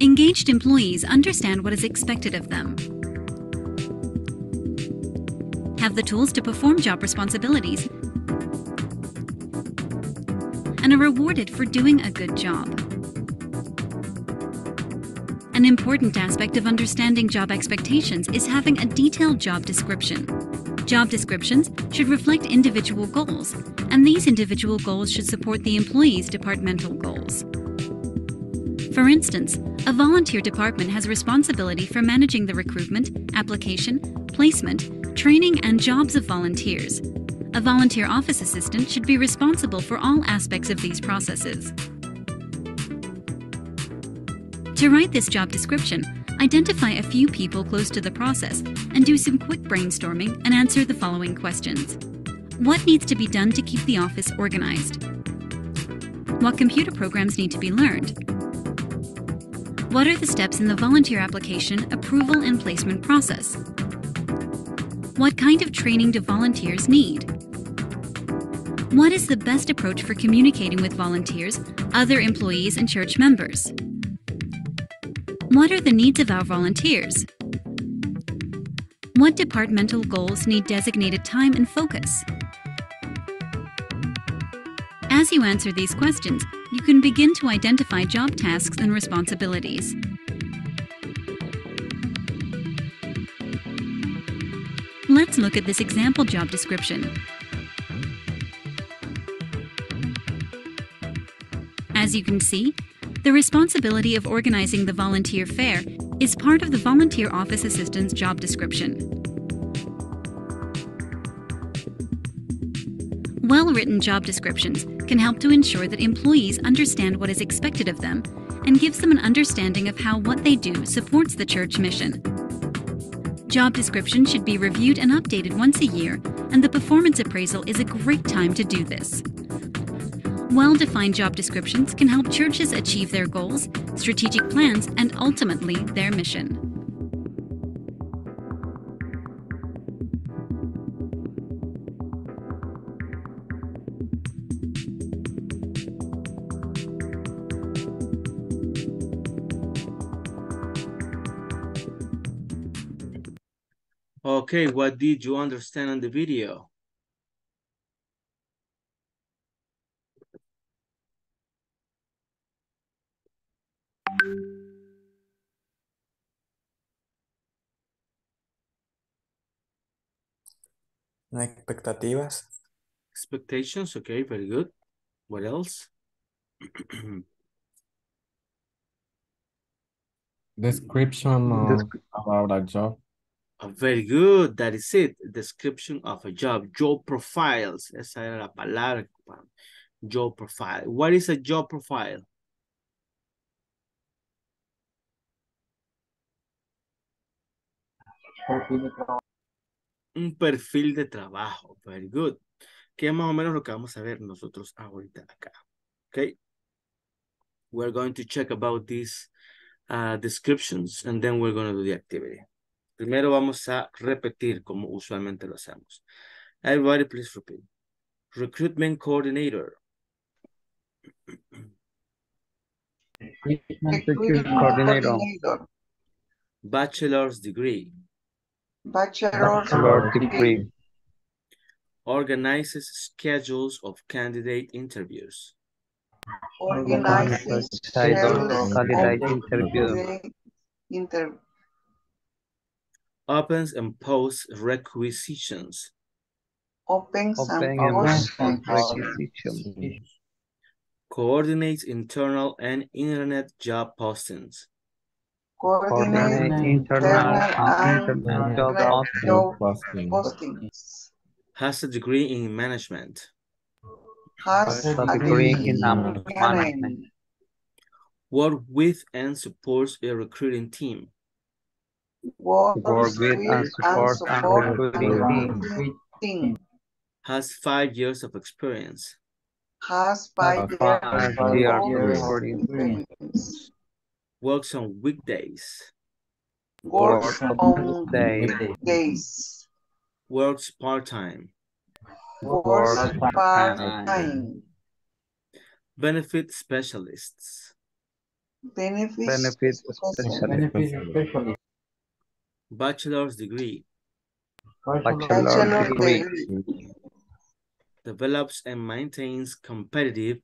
Engaged employees understand what is expected of them, have the tools to perform job responsibilities, and are rewarded for doing a good job. An important aspect of understanding job expectations is having a detailed job description. Job descriptions should reflect individual goals, and these individual goals should support the employee's departmental goals. For instance, a volunteer department has responsibility for managing the recruitment, application, placement, training, and jobs of volunteers. A volunteer office assistant should be responsible for all aspects of these processes. To write this job description, identify a few people close to the process and do some quick brainstorming and answer the following questions. What needs to be done to keep the office organized? What computer programs need to be learned? What are the steps in the volunteer application, approval, and placement process? What kind of training do volunteers need? What is the best approach for communicating with volunteers, other employees, and church members? What are the needs of our volunteers? What departmental goals need designated time and focus? As you answer these questions, you can begin to identify job tasks and responsibilities. Let's look at this example job description. As you can see, the responsibility of organizing the volunteer fair is part of the volunteer office assistant's job description. Well-written job descriptions can help to ensure that employees understand what is expected of them and gives them an understanding of how what they do supports the church mission. Job descriptions should be reviewed and updated once a year, and the performance appraisal is a great time to do this. Well-defined job descriptions can help churches achieve their goals, strategic plans, and ultimately their mission. Okay, what did you understand on the video? Expectativas. Expectations, okay, very good. What else? Description about a job. Very good, that is it. Description of a job. Job profiles. Esa era la palabra. Job profile. What is a job profile? Un perfil de trabajo. Very good. Que es más o menos lo que vamos a ver nosotros ahorita acá. Okay. We're going to check about these descriptions and then we're going to do the activity. Primero vamos a repetir como usualmente lo hacemos. Everybody, please repeat. Recruitment coordinator. Recruitment coordinator. Bachelor's degree. Bachelor's degree. Organizes schedules of candidate interviews. Organizes schedules of candidate interviews. Opens and posts requisitions. Opens and posts requisitions. Coordinates internal and internet job postings. Coordinates internal and internet job postings. Has a degree in management. Has a degree in management. Work with and supports a recruiting team. Work with and support recruiting team. Has 5 years of experience. Has five years of experience. Works on weekdays. Works on weekdays. Works part-time. Works part-time. Benefit specialists. Benefit specialists. Bachelor's degree. Bachelor's degree. Develops and maintains competitive.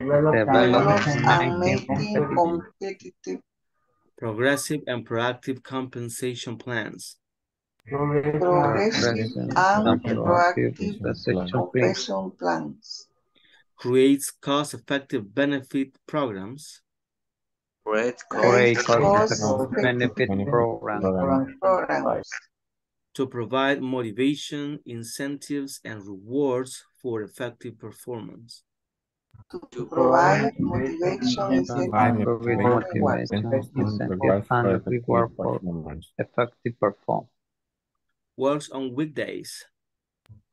Progressive and proactive compensation plans. Progressive and proactive compensation plans. Creates cost-effective benefit programs. Great cost benefit programs. to provide motivation, incentives, and rewards for effective performance. To provide motivation, incentives, and reward for effective performance. Works on weekdays.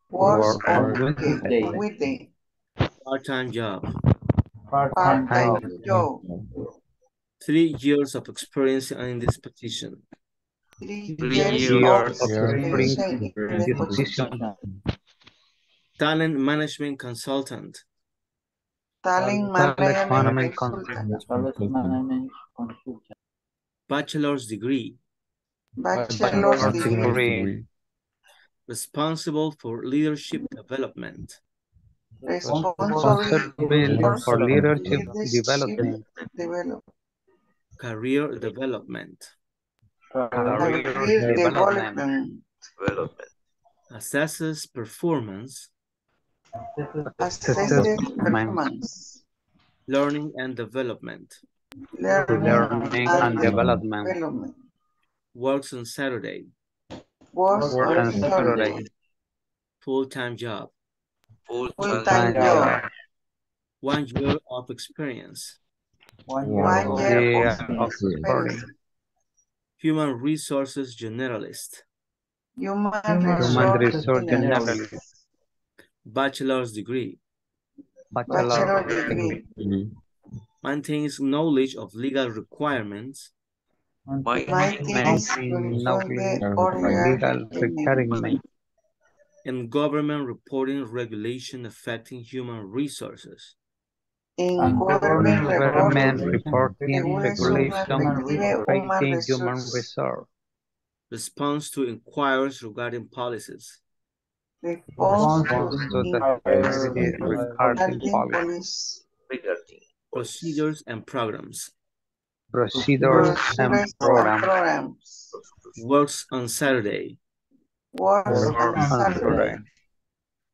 Works on weekdays. Part-time job. Part-time job. 3 years of experience in this position. 3 years of experience in this position. Talent management consultant. Talent management consultant. Bachelor's degree. Bachelor's degree. Responsible for leadership development. Responsibility for leadership development. Career development. Career development. Assesses performance. Assesses performance. Learning and development. Learning and development. Works on Saturday. Works on Saturday. Full-time job. Full-time job. 1 year of experience. One year of experience. Human resources generalist. Human resources generalist. Bachelor's degree. Bachelor's degree. Maintains knowledge of legal requirements. And government reporting regulation affecting human resources. In government reporting regulation affecting human resources. Response to inquiries regarding policies. Response to inquiries regarding policies. Procedures and programs. Procedures and programs. Works on Saturday. Works on Saturday.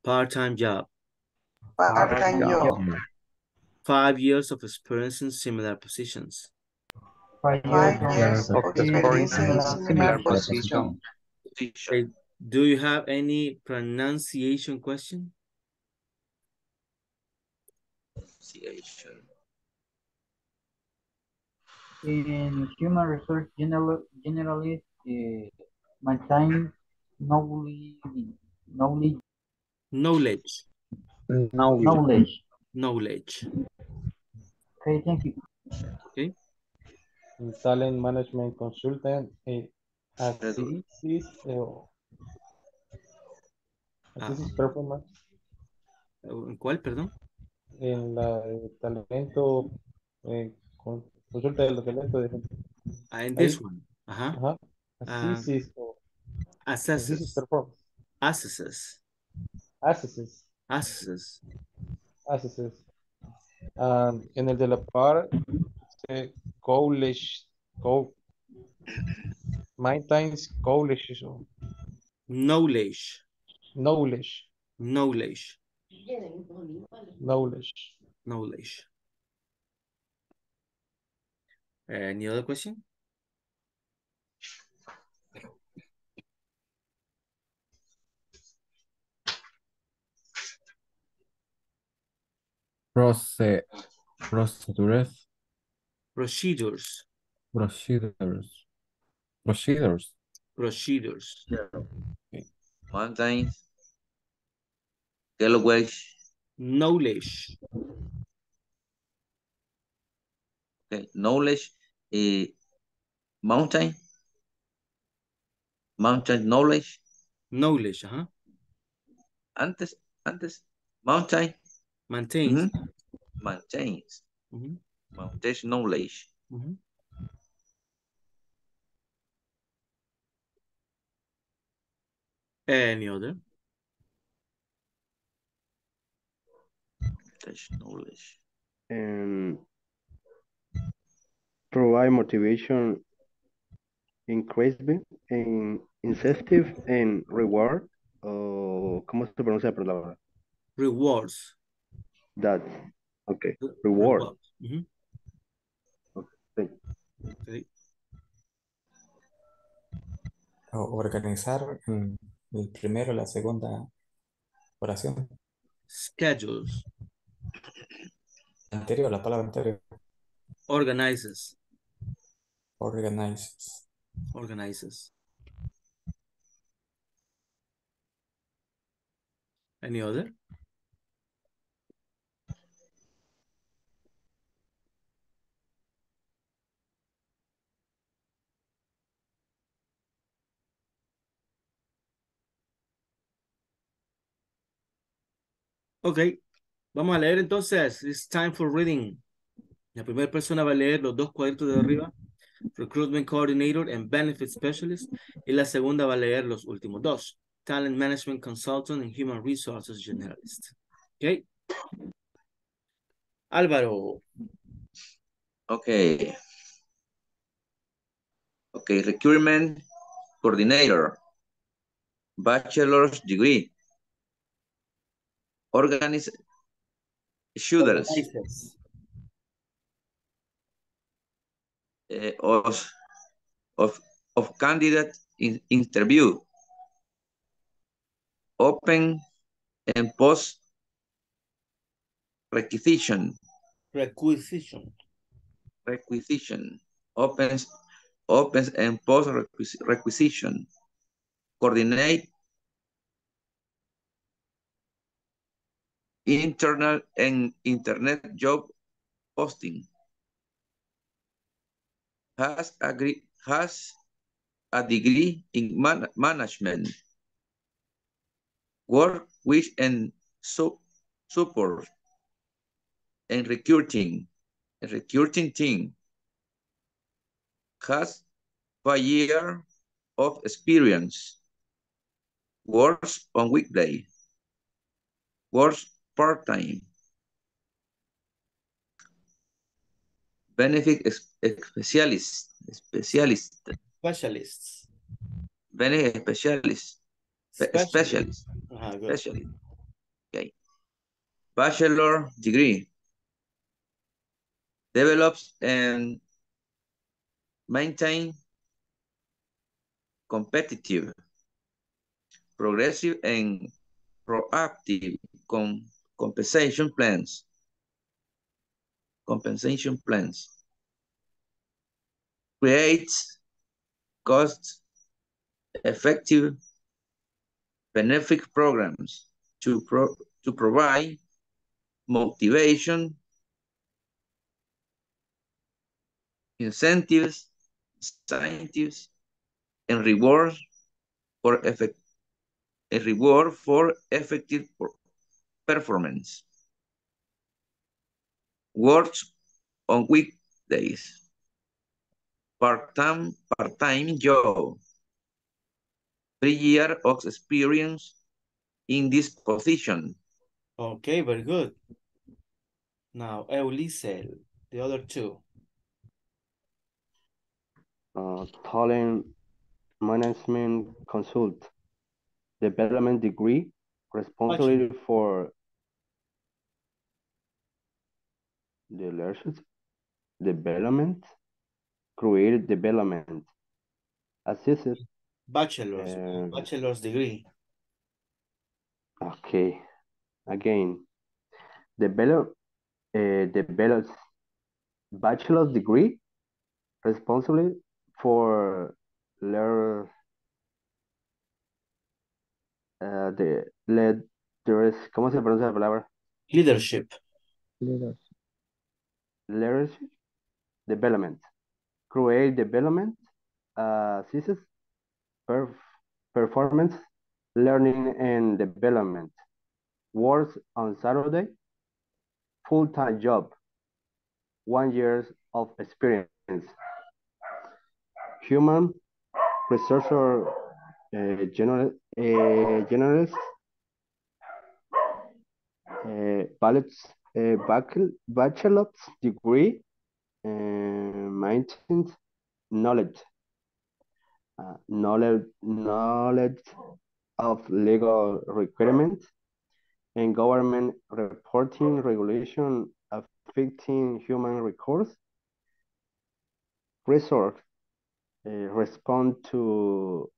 Part-time job. Part-time job. 5 years of experience in similar positions. 5 years of experience in similar positions. Do you have any pronunciation question? In human resource generalist, maintain knowledge. Okay, thank you. Okay. Talent management consultant assesses performance. ¿En cuál, perdón? En la talento consulta de los talentos de gente. En this one. Ajá. Assesses. En el de la par, knowledge. Any other question? Procedures. Yeah. Mountain. Knowledge. Okay. Knowledge. Mountain knowledge. Knowledge, huh? Antes. Mountain. Maintains. Mm-hmm. Maintains. Mm-hmm. Maintains knowledge. Mm-hmm. Any other? Maintains knowledge. Provide motivation, increasement, and incentive and reward. ¿Cómo se pronuncia la palabra? Rewards. That okay, reward. Mm-hmm. Okay. organizar en el primero, la segunda oración. Schedules. Anterior, la palabra anterior. Organizes. Organizes. Organizes. Any other? Okay, vamos a leer entonces. It's time for reading. La primera persona va a leer los dos cuadritos de arriba, Recruitment Coordinator and Benefit Specialist, y la segunda va a leer los últimos dos, Talent Management Consultant and Human Resources Generalist. Okay. Álvaro. Okay. Okay, Recruitment Coordinator, Bachelor's Degree. Organize shooters. Of candidate in interview. Open and post requisition. Requisition. Requisition. Opens and post requisition. Coordinate internal and internet job posting. Has a degree in management. Work with and support and recruiting. A recruiting team. Has 5 years of experience. Works on weekday. Works part-time. Benefit specialist. Okay. Bachelor degree. Develops and maintain competitive, progressive and proactive compensation plans. Creates cost effective benefit programs to provide motivation, incentives and rewards for effective performance. Works on weekdays. Part-time job. 3 years of experience in this position. Okay, very good. Now, Eulice, the other two. Talent management consult. Development degree. Responsibility for the leadership, development, creative development, assisted. Bachelor's degree. Okay. Again, develops bachelor's degree, responsible for ¿cómo se pronuncia la palabra? Leadership, development, create development, assistance, performance, learning and development, works on Saturday, full-time job, 1 year of experience, human resources generalist, bachelor's degree, maintains knowledge. Knowledge of legal requirements and government reporting regulation affecting human resource. Respond to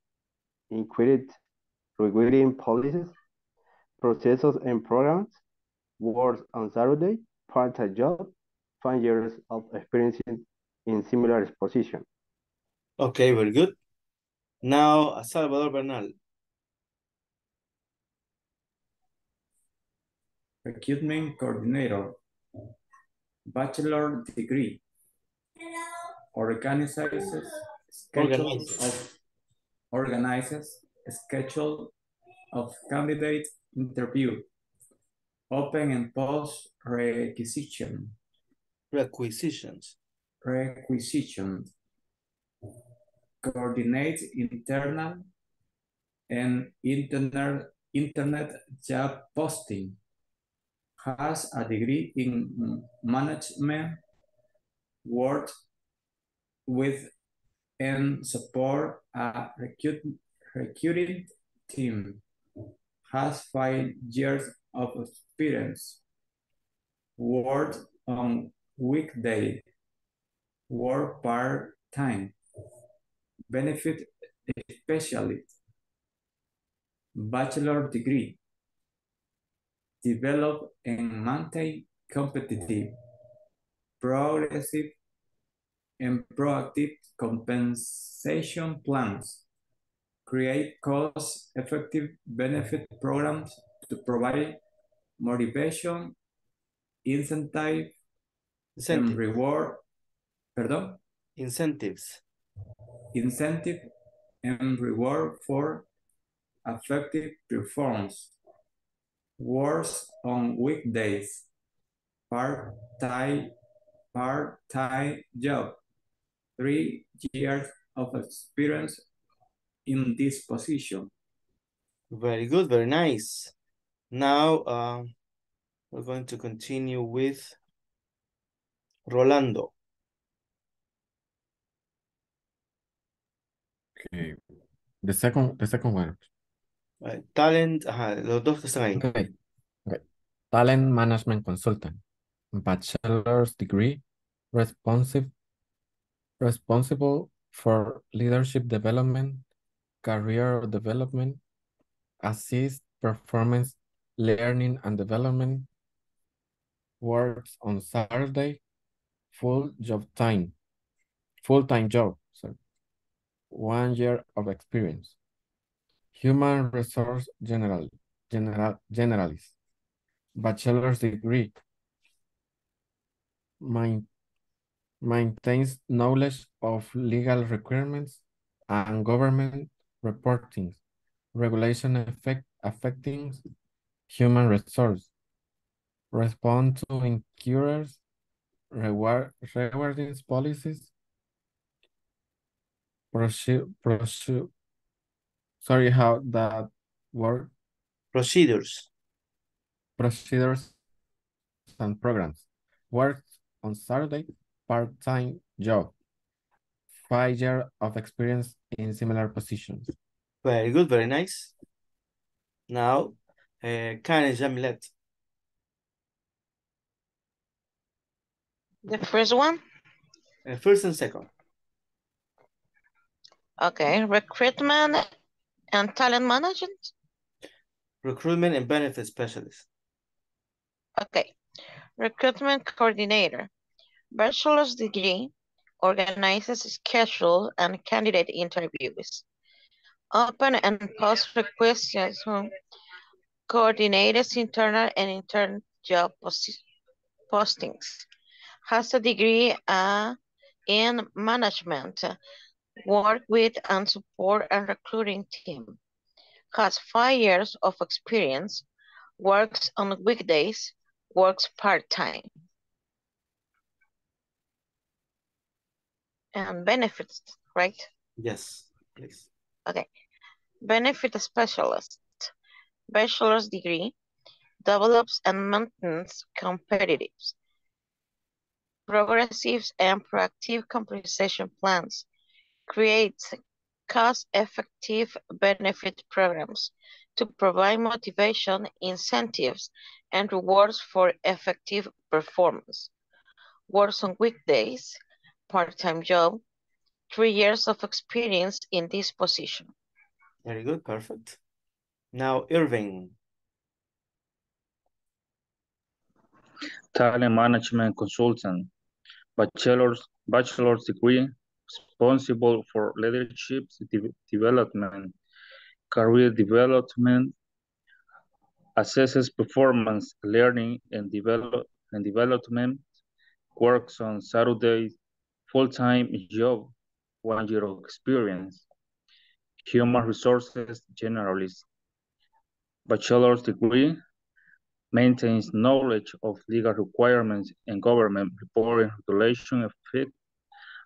included reviewing policies, processes and programs, works on Saturday, part-time job, 5 years of experience in similar position. Okay, very good. Now, Salvador Bernal. Recruitment coordinator, bachelor degree. Hello. Organizes schedule of candidate interview, open and post requisition, coordinates internal and internet job posting, has a degree in management, worked with and support a recruiting team, has 5 years of experience, worked on weekday, work part-time, benefit specialist, bachelor degree, develop and maintain competitive, progressive, and proactive compensation plans, create cost-effective benefit programs to provide motivation, incentive, and reward, pardon? Incentive and reward for effective performance, works on weekdays, part-time job, 3 years of experience in this position. Very good, very nice. Now we're going to continue with Rolando. Okay, the second one. Talent, los dos están ahí. Okay. Okay. Talent management consultant, bachelor's degree, responsible for leadership development, career development, assist performance, learning and development, works on Saturday, full-time job, 1 year of experience. Human resource generalist, bachelor's degree, maintains knowledge of legal requirements and government reporting, regulation affecting human resource, respond to inquiries, rewarding policies, procedures and programs, works on Saturday, part-time job, 5 years of experience in similar positions. Very good, very nice. Now, Karen Jamilet. The first one? First and second. Okay, recruitment and talent management? Recruitment and benefit specialist. Okay. Recruitment coordinator, bachelor's degree, organizes schedule and candidate interviews, open and post requisitions, coordinates internal and intern job postings, has a degree in management, work with and support a recruiting team, has 5 years of experience, works on weekdays, works part-time. And benefits, right? Yes, please. Okay. Benefit specialist, bachelor's degree, develops and maintains competitives, progressive and proactive compensation plans, creates cost-effective benefit programs to provide motivation, incentives, and rewards for effective performance, works on weekdays, part-time job, 3 years of experience in this position. Very good, perfect. Now, Irving. Talent management consultant, bachelor's degree, responsible for leadership development, career development, assesses performance, learning, and development, works on Saturdays, full-time job, 1 year of experience, human resources generalist, bachelor's degree, maintains knowledge of legal requirements and government reporting regulation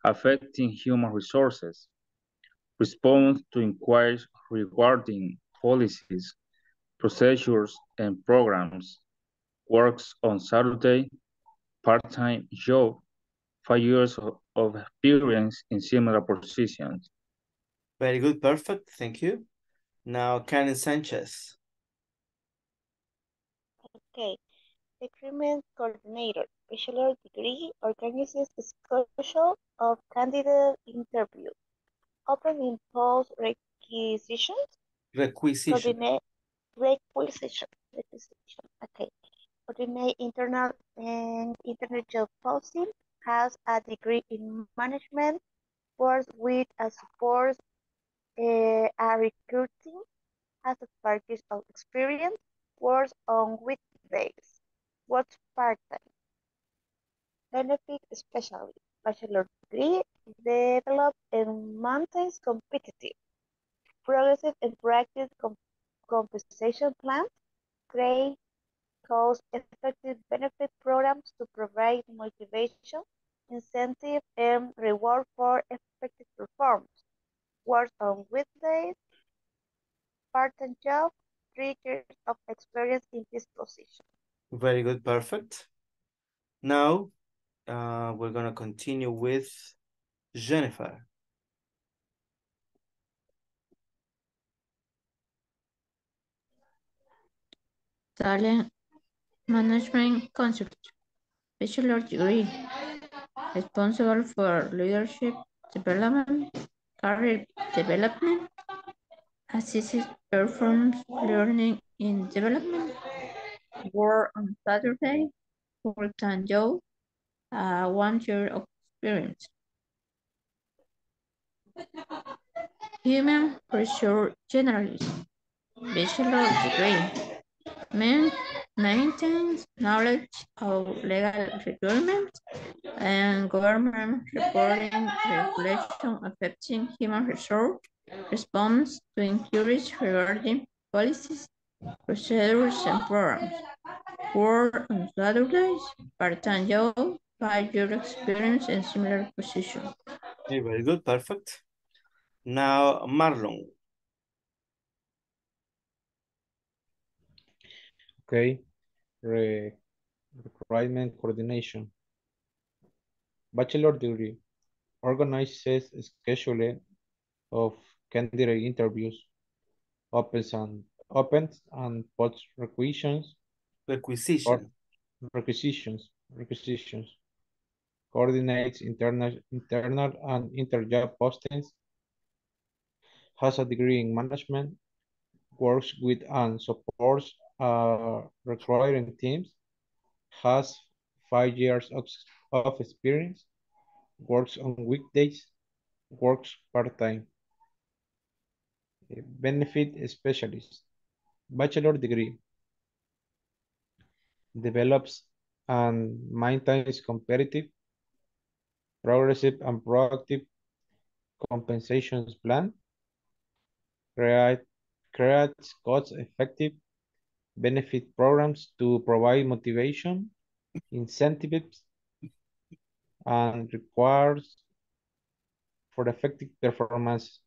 affecting human resources, responds to inquiries regarding policies, procedures, and programs, works on Saturday, part-time job, 5 years of experience in similar positions. Very good, perfect, thank you. Now, Karen Sanchez. Okay, recruitment coordinator, bachelor degree, organizes a schedule of candidate interview, open and post requisition. Okay, coordinate internal and internet job posting, has a degree in management, works with a support, a recruiting, has a 5 years of experience, works on weekdays, works part-time. Benefit specialist, bachelor degree, develop and maintains competitive, progressive and practice compensation plans, create cost-effective benefit programs to provide motivation, incentive, and reward for effective performance, works on weekdays, part-time job, 3 years of experience in this position. Very good, perfect. Now, we're going to continue with Jennifer. Talent management concept, bachelor degree, responsible for leadership development, career development, assisted performance, learning in development, work on Saturday, full-time job, 1 year of experience. Human resource generalist, bachelor degree, maintains knowledge of legal requirements and government reporting regulation affecting human resource, response to inquiries regarding policies, procedures, and programs. Work on Saturdays, part-time job, 5 year experience in similar position. Okay, very good, perfect. Now, Marlon. Okay, recruitment coordination, bachelor degree, organizes scheduling of candidate interviews, opens and posts requisitions, coordinates internal and inter-job postings, has a degree in management, works with and supports recruiting teams, has 5 years of experience, works on weekdays, works part-time. Benefit specialist, bachelor degree, develops and maintains competitive, progressive and proactive compensations plan, creates cost-effective benefit programs to provide motivation, incentives, and requires for effective performance.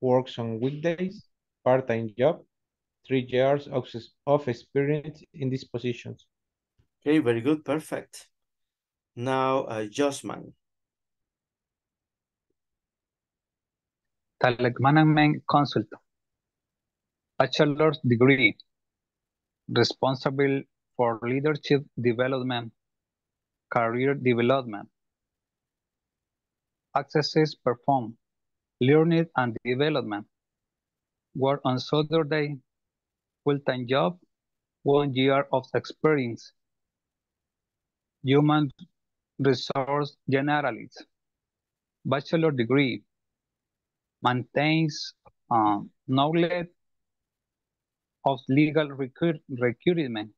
Works on weekdays, part-time job, 3 years of experience in these positions. Okay, very good, perfect. Now, Josman. Talent management consultant, bachelor's degree, responsible for leadership development, career development, accesses perform, learning and development, work on Saturday, full-time job, 1 year of experience, human resource generalist, bachelor degree, maintains knowledge of legal requirement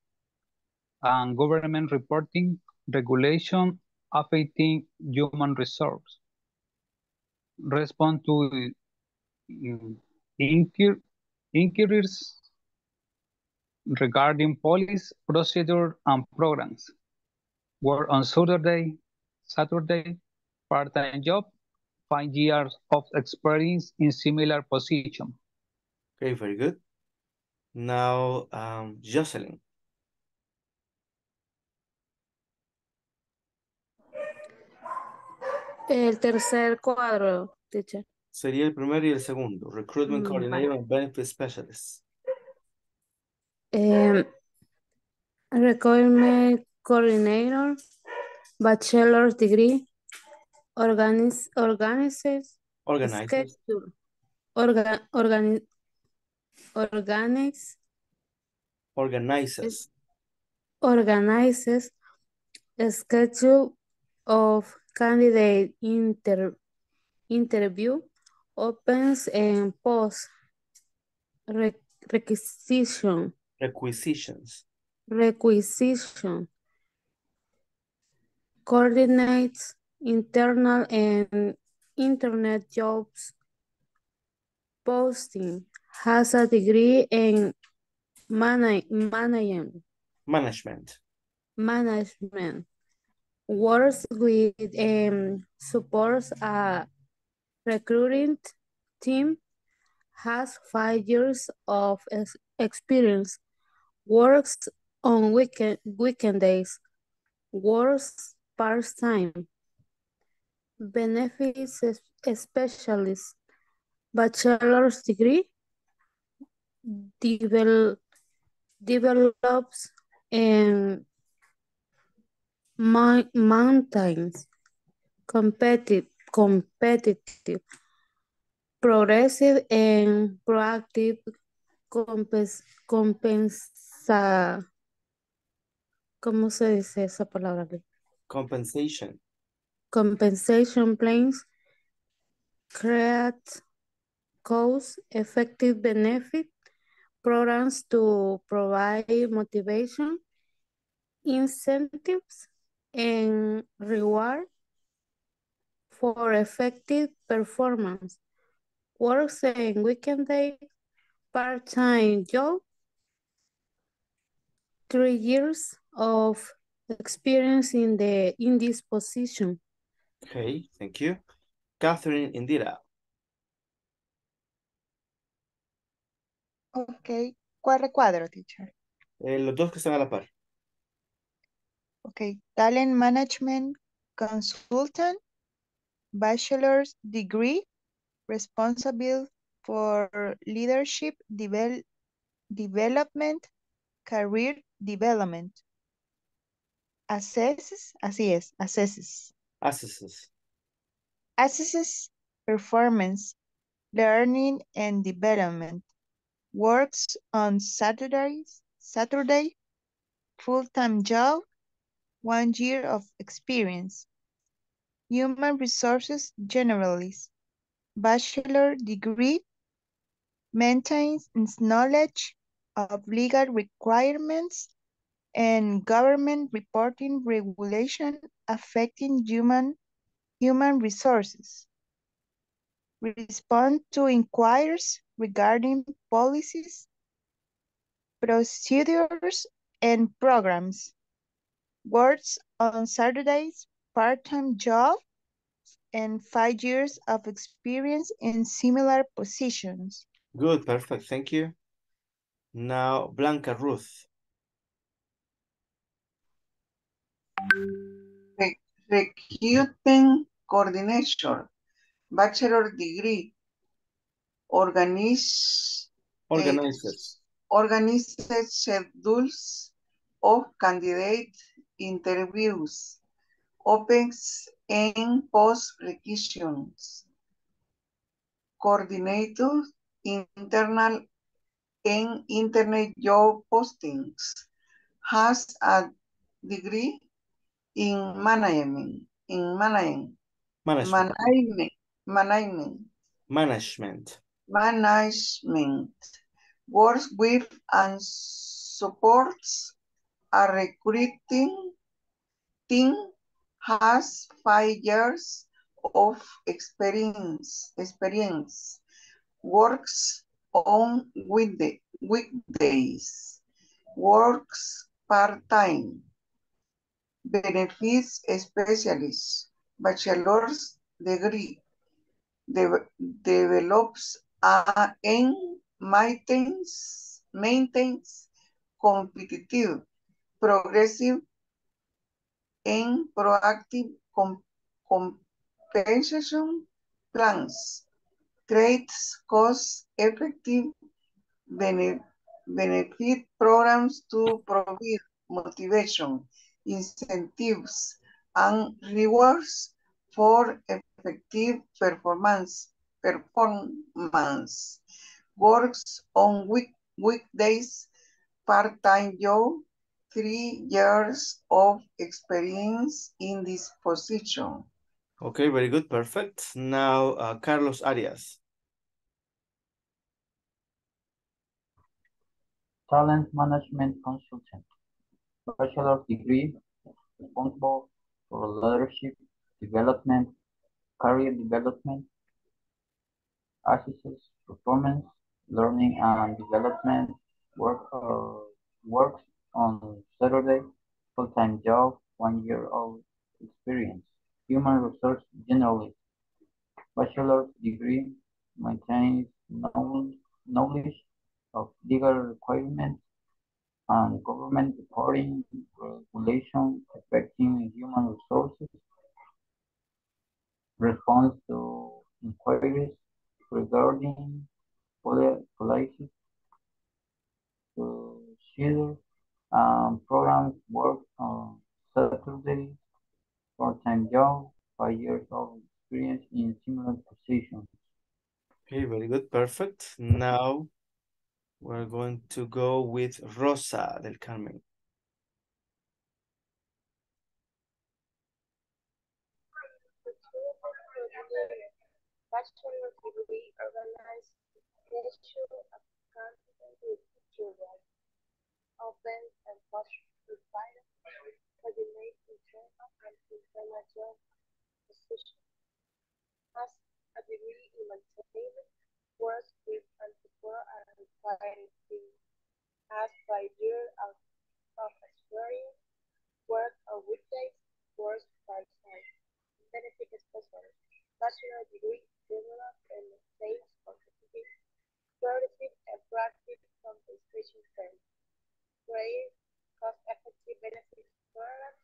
and government reporting, regulation affecting human resource, respond to inquiries regarding policy, procedure, and programs, work on Saturday, part-time job, 5 years of experience in similar position. Okay, very good. Now, Jocelyn. El tercer cuadro, teacher. Sería el primero y el segundo. Recruitment Coordinator and Benefit Specialist. Recruitment Coordinator, Bachelor's Degree, organizes a schedule of candidate interview, opens and posts requisition, coordinates internal and internet jobs posting, has a degree in management, works with and supports a recruiting team, has 5 years of experience, works on weekdays, works part-time. Benefits specialist, bachelor's degree, develops and maintains competitive, progressive and proactive compensation plans, create cost-effective benefit programs to provide motivation, incentives, and reward for effective performance, works and weekend day, part-time job, 3 years of experience in this position. Okay, thank you. Catherine Indira. Okay, cuadro, teacher. Los dos que están a la par. Okay, talent management consultant, bachelor's degree, responsible for leadership development, career development. Assesses performance, learning and development, works on Saturday, full-time job, 1 year of experience, human resources generalist, bachelor degree, maintains knowledge of legal requirements and government reporting regulation affecting human resources, respond to inquiries regarding policies, procedures, and programs, works on Saturdays, part-time job, and 5 years of experience in similar positions. Good, perfect, thank you. Now, Blanca Ruth. Recruiting coordinator, bachelor degree, organizes schedules of candidate interviews, opens and posts requisitions, coordinator internal and internet job postings, has a degree in management, works with and supports a recruiting team, has 5 years of experience, works on weekdays, works part-time, benefits specialist, bachelor's degree, develops and maintains competitive, progressive, and proactive compensation plans, creates cost-effective benefit programs to provide motivation, incentives, and rewards for effective performance. Works on weekdays, part-time job, 3 years of experience in this position. Okay, very good, perfect. Now, Carlos Arias. Talent management consultant, bachelor's degree, responsible for leadership development, career development, assesses performance, learning and development, works on Saturday, full-time job, 1 year of experience, human resource generalist, bachelor's degree, maintains knowledge of legal requirements and government reporting regulation affecting human resources, response to inquiries regarding policies, procedures, programs, work on Saturday, part-time job, 5 years of experience in similar positions. Okay, very good, perfect. Now we're going to go with Rosa del Carmen. Bachelor degree, organized nature of content with children, open and push with violence, coordinate internal and international positions. Has a degree in maintenance, works with and support and requiring things. Has 5 years of experience, work on weekdays, works part-time, benefit specialist, bachelor degree, develop and sales competitive, progressive and proactive compensation firm, create cost-effective benefits programs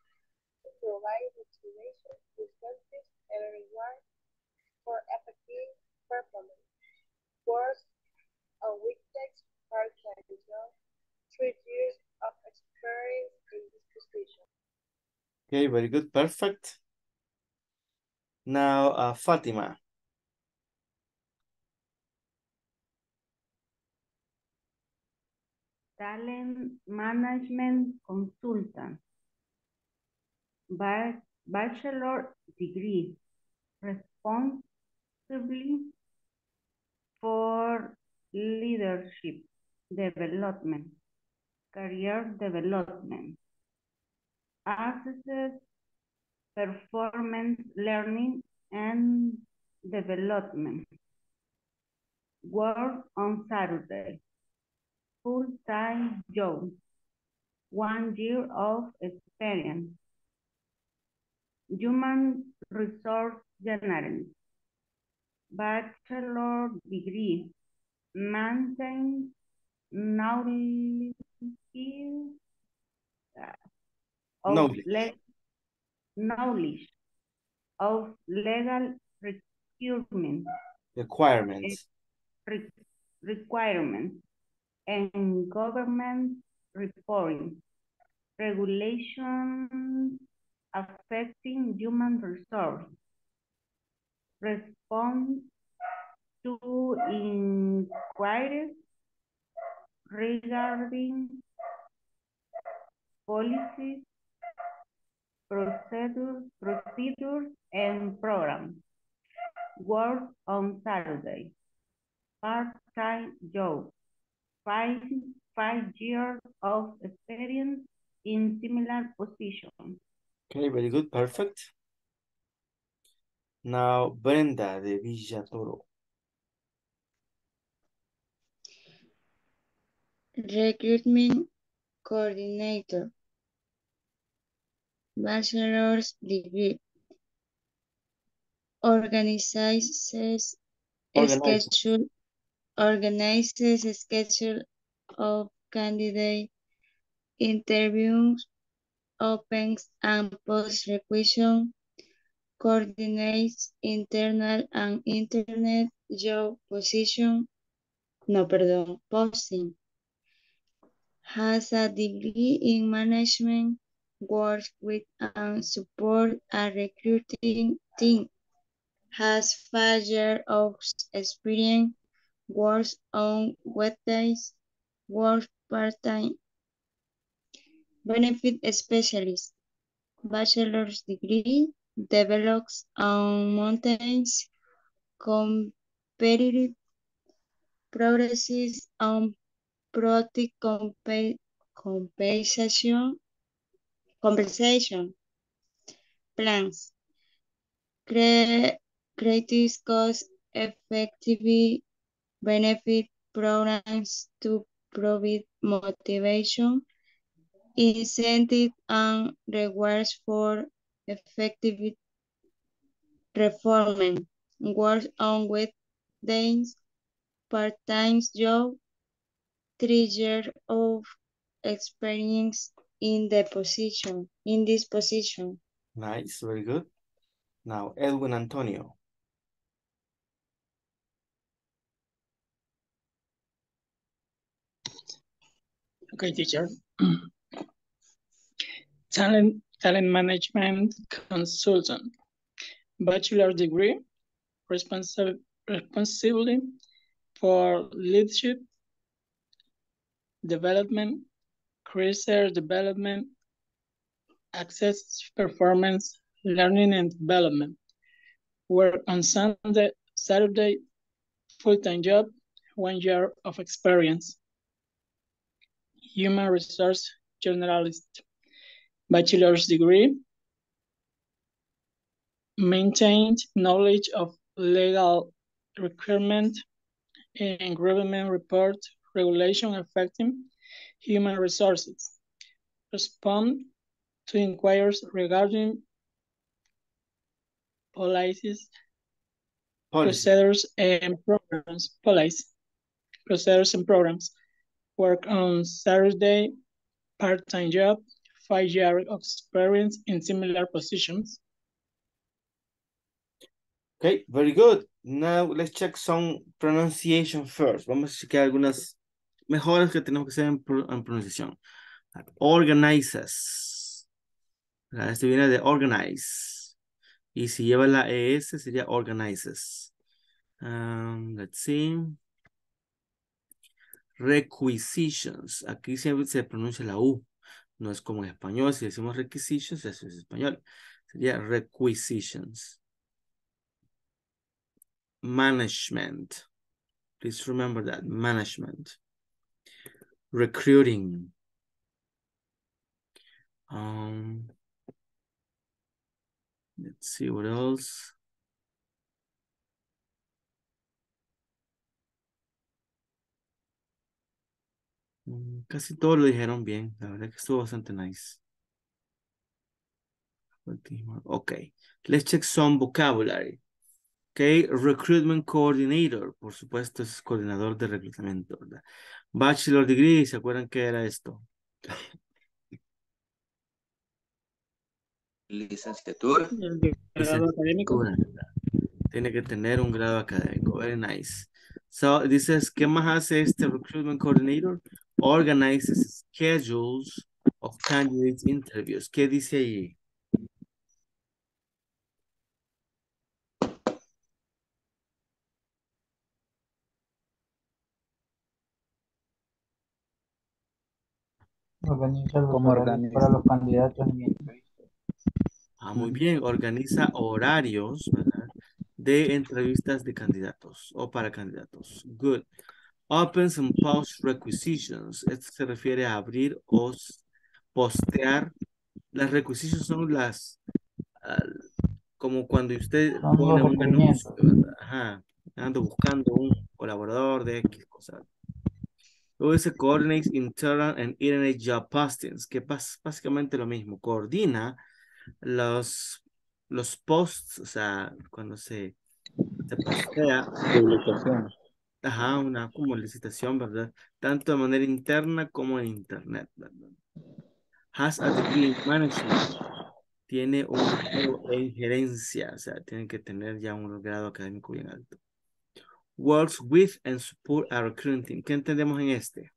to provide motivation, incentives, and rewards for effective performance. Works on weekdays, part-time job, 3 years of experience in this position. Okay, very good, perfect. Now, Fátima. Talent management consultant, bachelor degree, responsibly for leadership development, career development, assesses performance, learning, and development. Work on Saturday. Full-time job. 1 year of experience. Human resource generalist. Bachelor degree. Maintain knowledge of legal requirements and government reporting regulations affecting human resources, response to inquire regarding policies, procedures, and programs. Work on Saturday. Part-time job. 5 years of experience in similar position. Okay, very good, perfect. Now, Brenda de Villa Toro. Recruitment coordinator. Bachelor's degree. Organizes a schedule of candidate interviews, opens and posts requisition, coordinates internal and internet job position, posting, has a degree in management, works with and support a recruiting team, has 5 years of experience, works on weekdays, works part-time. Benefit specialist, bachelor's degree, develops on mountains, competitive progresses on product compensation plans, creates cost-effective benefit programs to provide motivation, incentive and rewards for effective reforming, works on weekdays, part-time job, 3 years of experience in the position, in this position. Nice, very good. Now, Edwin Antonio. Okay, teacher. Talent management consultant, bachelor degree, responsibility for leadership, development, career development, access performance, learning and development. Work on Saturday, full-time job, 1 year of experience. Human resource generalist, bachelor's degree, maintained knowledge of legal requirement, and government report, regulation affecting human resources. Respond to inquiries regarding policies, procedures, and programs. Work on Saturday, part-time job, 5 years of experience in similar positions. Okay, very good. Now let's check some pronunciation first. Vamos a checar algunas mejoras que tenemos que hacer en pronunciación. Organizes. Este viene de organize. Y si lleva la ES sería organizes. Let's see. Requisitions. Aquí siempre se pronuncia la U. No es como en español. Si decimos requisitions, eso es español. Sería requisitions. Management. Please remember that. Management. Recruiting. Let's see what else. Casi todo lo dijeron bien. La verdad que estuvo bastante nice. Okay. Let's check some vocabulary. Okay. Recruitment coordinator. Por supuesto, es coordinador de reclutamiento, ¿verdad? Bachelor degree. ¿Se acuerdan qué era esto? Licenciatura. Grado académico. Tiene que tener un grado académico. Very nice. So, dices, ¿qué más hace este recruitment coordinator? Organizes schedules of candidates interviews. ¿Qué dice ahí? Organiza los horarios para los candidatos en entrevistas. Ah, muy bien. Organiza horarios, ¿verdad?, de entrevistas de candidatos o para candidatos. Good. Opens and posts requisitions. Esto se refiere a abrir o postear. Las requisitions son las... como cuando usted pone un anuncio, ¿verdad? Ajá. Ando buscando un colaborador de X cosas. Luego dice coordinates internal and internet job postings, que básicamente lo mismo. Coordina los posts, o sea, cuando se postea. Publicación. Ajá, una como licitación, ¿verdad? Tanto de manera interna como en internet, ¿verdad? Has a degree in management. Tiene un grado en gerencia, o sea, tienen que tener ya un grado académico bien alto. Works with and support our recruiting. ¿Qué entendemos en este?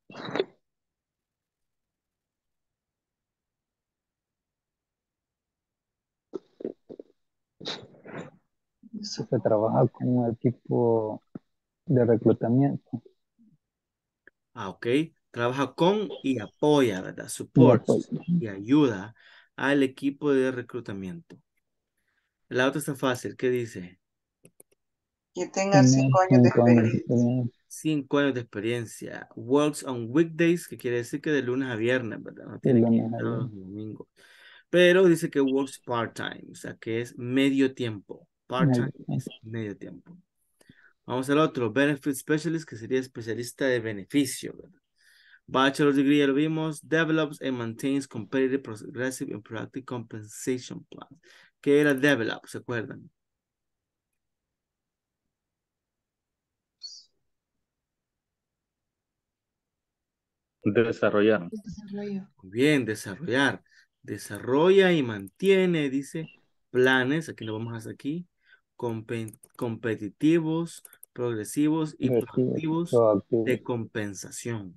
Eso que trabaja con un equipo de reclutamiento. Ah, ok. Trabaja con y apoya, ¿verdad? Support y ayuda al equipo de reclutamiento. La otra está fácil. ¿Qué dice? Que tenga 5 años de experiencia. 5 años de experiencia. Works on weekdays, que quiere decir que de lunes a viernes, ¿verdad? No tiene que ir todos los domingos. Pero dice que works part-time, o sea que es medio tiempo. Part-time es medio tiempo. Vamos al otro. Benefit specialist, que sería especialista de beneficio, ¿verdad? Bachelor degree, ya lo vimos. Develops and maintains competitive, progressive and productive compensation plans. ¿Qué era develop? ¿Se acuerdan? Desarrollar. Bien, desarrollar. Desarrolla y mantiene, dice, planes, aquí lo vamos a hacer aquí, competitivos, progresivos y proactivos de compensación.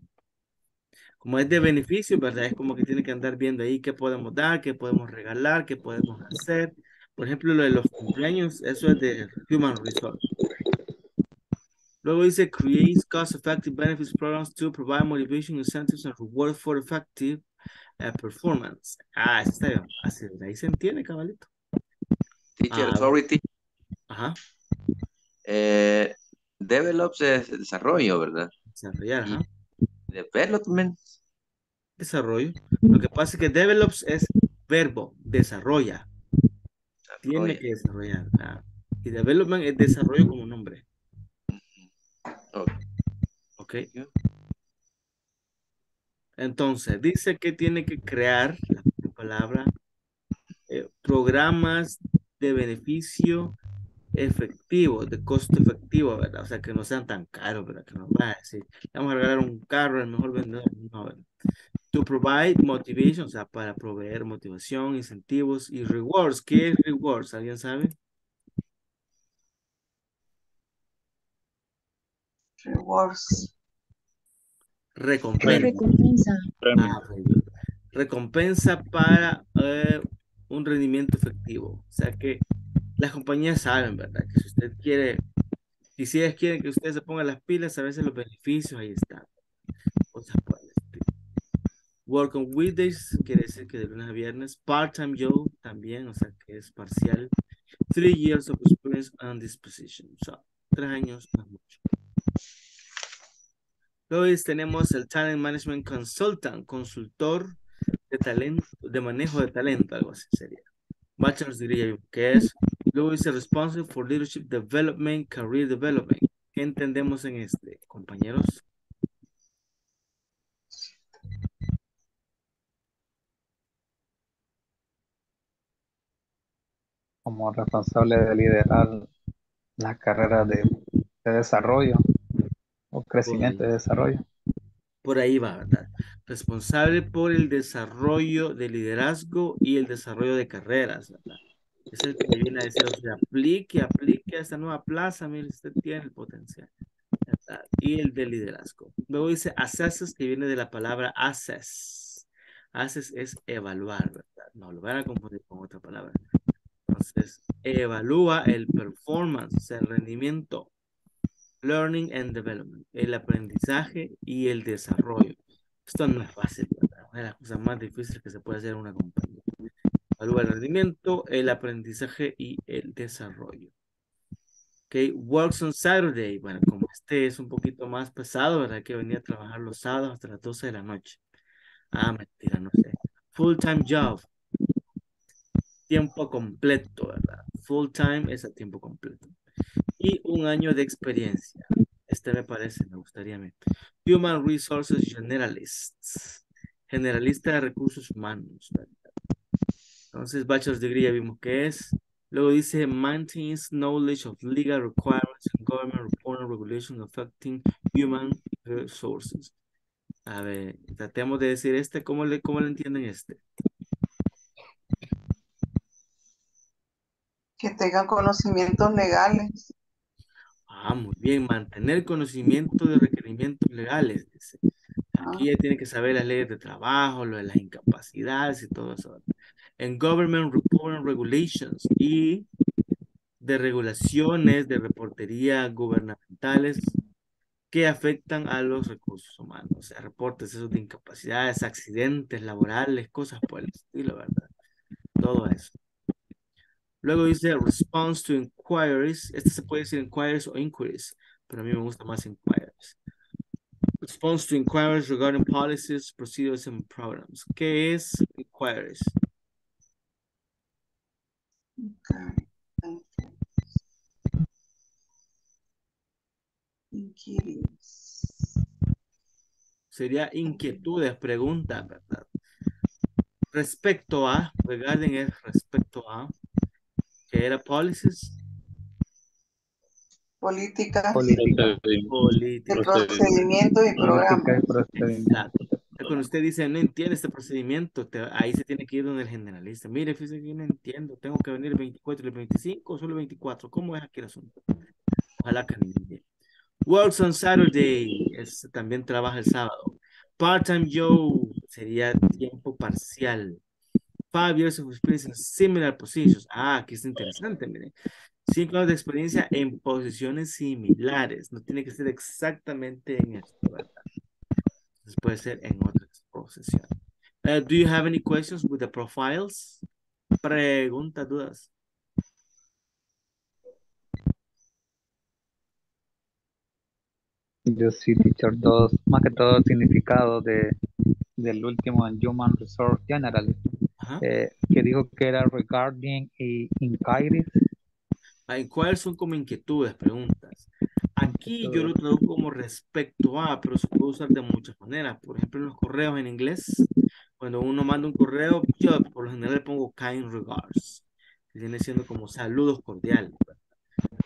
Como es de beneficio, ¿verdad? Es como que tiene que andar viendo ahí qué podemos dar, qué podemos regalar, qué podemos hacer. Por ejemplo, lo de los cumpleaños, eso es de Human Resources. Luego dice, creates cost-effective benefits programs to provide motivation, incentives, and reward for effective performance. Ah, está bien. Así, ahí se entiende, cabalito. Teacher, sorry, teacher. Ajá. Develops es desarrollo, ¿verdad? Desarrollar, ajá. Development. Desarrollo. Lo que pasa es que develops es verbo, desarrolla. Tiene que desarrollar. Ah. Y development es desarrollo como nombre. Ok. Entonces, dice que tiene que crear, la palabra, programas de beneficio efectivo, de costo efectivo, ¿verdad? O sea, que no sean tan caros, ¿verdad? Que no va a decir, vamos a regalar un carro al mejor vendedor. No, ¿verdad? To provide motivation, o sea, para proveer motivación, incentivos y rewards. ¿Qué es rewards? ¿Alguien sabe? Rewards. Recompensa. Ah, recompensa para un rendimiento efectivo. O sea que las compañías saben, ¿verdad? Que si usted quiere, y si ellas quieren que usted se ponga las pilas, a veces los beneficios ahí están. Cosas por el estilo. Work on weekdays, quiere decir que de lunes a viernes. Part-time job también, o sea que es parcial. 3 years of experience on this position. O sea, 3 años no es mucho. Luego tenemos el Talent Management Consultant, consultor de talento, de manejo de talento, algo así sería. Bachelor's degree, ¿qué es? Luego dice Responsible for Leadership Development, Career Development. ¿Qué entendemos en este, compañeros? Como responsable de liderar la carrera de desarrollo. O crecimiento de desarrollo. Por ahí va, ¿verdad? Responsable por el desarrollo de liderazgo y el desarrollo de carreras, ¿verdad? Es el que viene a decir, o sea, aplique a esta nueva plaza, mire, usted tiene el potencial, ¿verdad? Y el de liderazgo. Luego dice assess, que viene de la palabra assess. Assess es evaluar, ¿verdad? No, lo van a confundir con otra palabra. Entonces, evalúa el performance, o sea, el rendimiento. Learning and Development, el aprendizaje y el desarrollo. Esto no es fácil, ¿verdad? es la cosa más difícil que se puede hacer en una compañía. Evalúa el rendimiento, el aprendizaje y el desarrollo. Okay, works on Saturday. Bueno, como este es un poquito más pesado, ¿verdad? Que venía a trabajar los sábados hasta las 12 de la noche. Ah, mentira, no sé. Full time job. Tiempo completo, ¿verdad? Full time es a tiempo completo. Y un año de experiencia. Este me parece, me gustaría a mí. Human Resources Generalists. Generalista de recursos humanos, ¿verdad? Entonces, bachelor's degree ya vimos que es. Luego dice, maintains knowledge of legal requirements and government reporting regulations affecting human resources. A ver, tratemos de decir este, ¿cómo le entienden este? Que tengan conocimientos legales. Ah, muy bien, mantener conocimiento de requerimientos legales, dice. Aquí ya tiene que saber las leyes de trabajo, lo de las incapacidades y todo eso. En Government Reporting Regulations y de regulaciones de reportería gubernamentales que afectan a los recursos humanos. O sea, reportes esos de incapacidades, accidentes laborales, cosas por el estilo, ¿verdad? Todo eso. Luego dice Response to Inquiries. Este se puede decir Inquiries o Inquiries, pero a mí me gusta más Inquiries. Response to Inquiries regarding Policies, Procedures and Programs. ¿Qué es Inquiries? Inquietudes. Sería inquietudes, preguntas, ¿verdad? Respecto a, regarding es respecto a, ¿qué era policies? Políticas. Políticas. Procedimientos y programas. Exacto. Cuando usted dice, no entiende este procedimiento, ahí se tiene que ir donde el generalista. Mire, fíjese que no entiendo, tengo que venir el 24 y el 25, o solo el 24. ¿Cómo es aquí el asunto? Ojalá que no entienda. Works on Saturday. También trabaja el sábado. Part-time Joe sería tiempo parcial. 5 years of experience in similar positions. Ah, aquí es interesante, miren. 5 años de experiencia en posiciones similares. No tiene que ser exactamente en esto, ¿verdad? Puede ser en otras posiciones. Do you have any questions with the profiles? Preguntas, dudas. Yo sí, teacher, más que todo el significado del último en Human Resource General, que dijo que era regarding y inquiries. Inquiries son como inquietudes, preguntas. Aquí yo lo traduzco como respecto a, pero se puede usar de muchas maneras. Por ejemplo, en los correos en inglés, cuando uno manda un correo, yo por lo general le pongo kind regards, que viene siendo como saludos cordiales.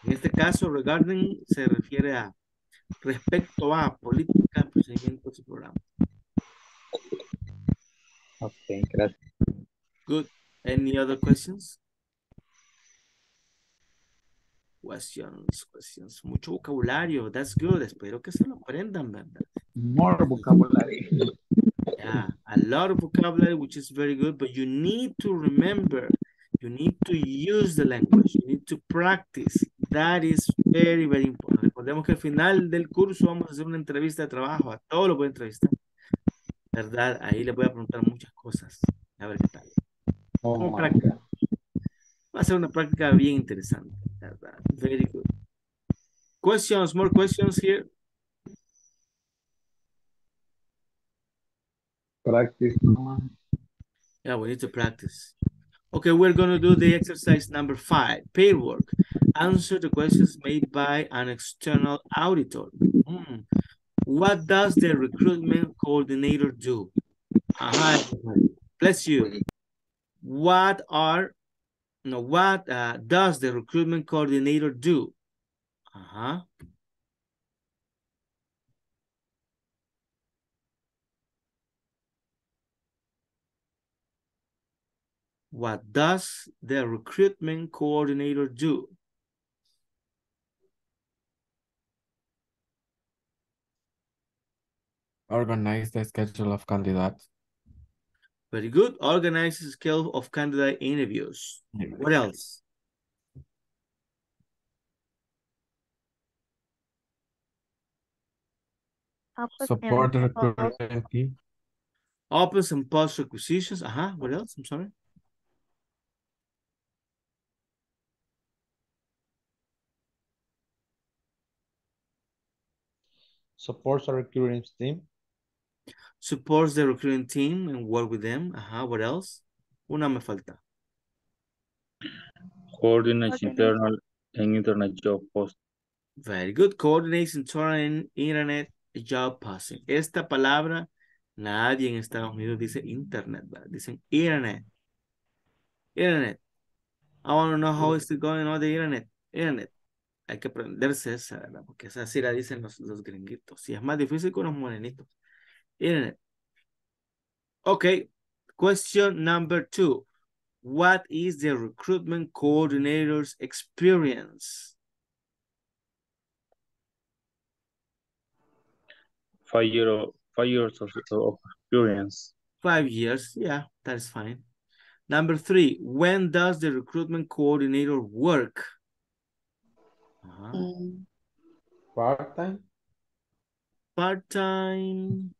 En este caso, regarding se refiere a respecto a políticas, procedimientos y programas. Ok, gracias. Good. Any other questions? Questions, mucho vocabulario, that's good, espero que se lo aprendan, ¿verdad? More vocabulary. Yeah, a lot of vocabulary, which is very good, but you need to remember, you need to use the language, you need to practice, that is very, very important. Recordemos que al final del curso vamos a hacer una entrevista de trabajo, a todos los voy a entrevistar, ¿verdad? Ahí les voy a preguntar muchas cosas, a ver qué tal. ¿Cómo practicar? Va a ser una práctica bien interesante, ¿verdad? Very good. Questions, more questions here. Practice. Yeah, we need to practice. Okay, we're going to do the exercise number 5, paid work. Answer the questions made by an external auditor. What does the recruitment coordinator do? Bless you. What does the recruitment coordinator do? What does the recruitment coordinator do? Organize the schedule of candidates. Very good. Organize the scale of candidate interviews. What else? Support the recruitment team. Opens and past requisitions. What else? I'm sorry. Supports our recruiting team. Supports the recruiting team and work with them. What else? Una me falta. Coordinates internal and internet job post. Very good. Coordinates internal and internet job posting. Esta palabra nadie en Estados Unidos dice internet, ¿verdad? Dicen internet. Internet. I want to know how is it going on the internet. Internet. Hay que aprenderse esa, ¿verdad? Porque esa sí la dicen los gringuitos. Y es más difícil con los morenitos. Internet. Okay. Question number 2. What is the recruitment coordinator's experience? 5 years of experience. 5 years, yeah, that's fine. Number 3, when does the recruitment coordinator work? Part-time. Part-time.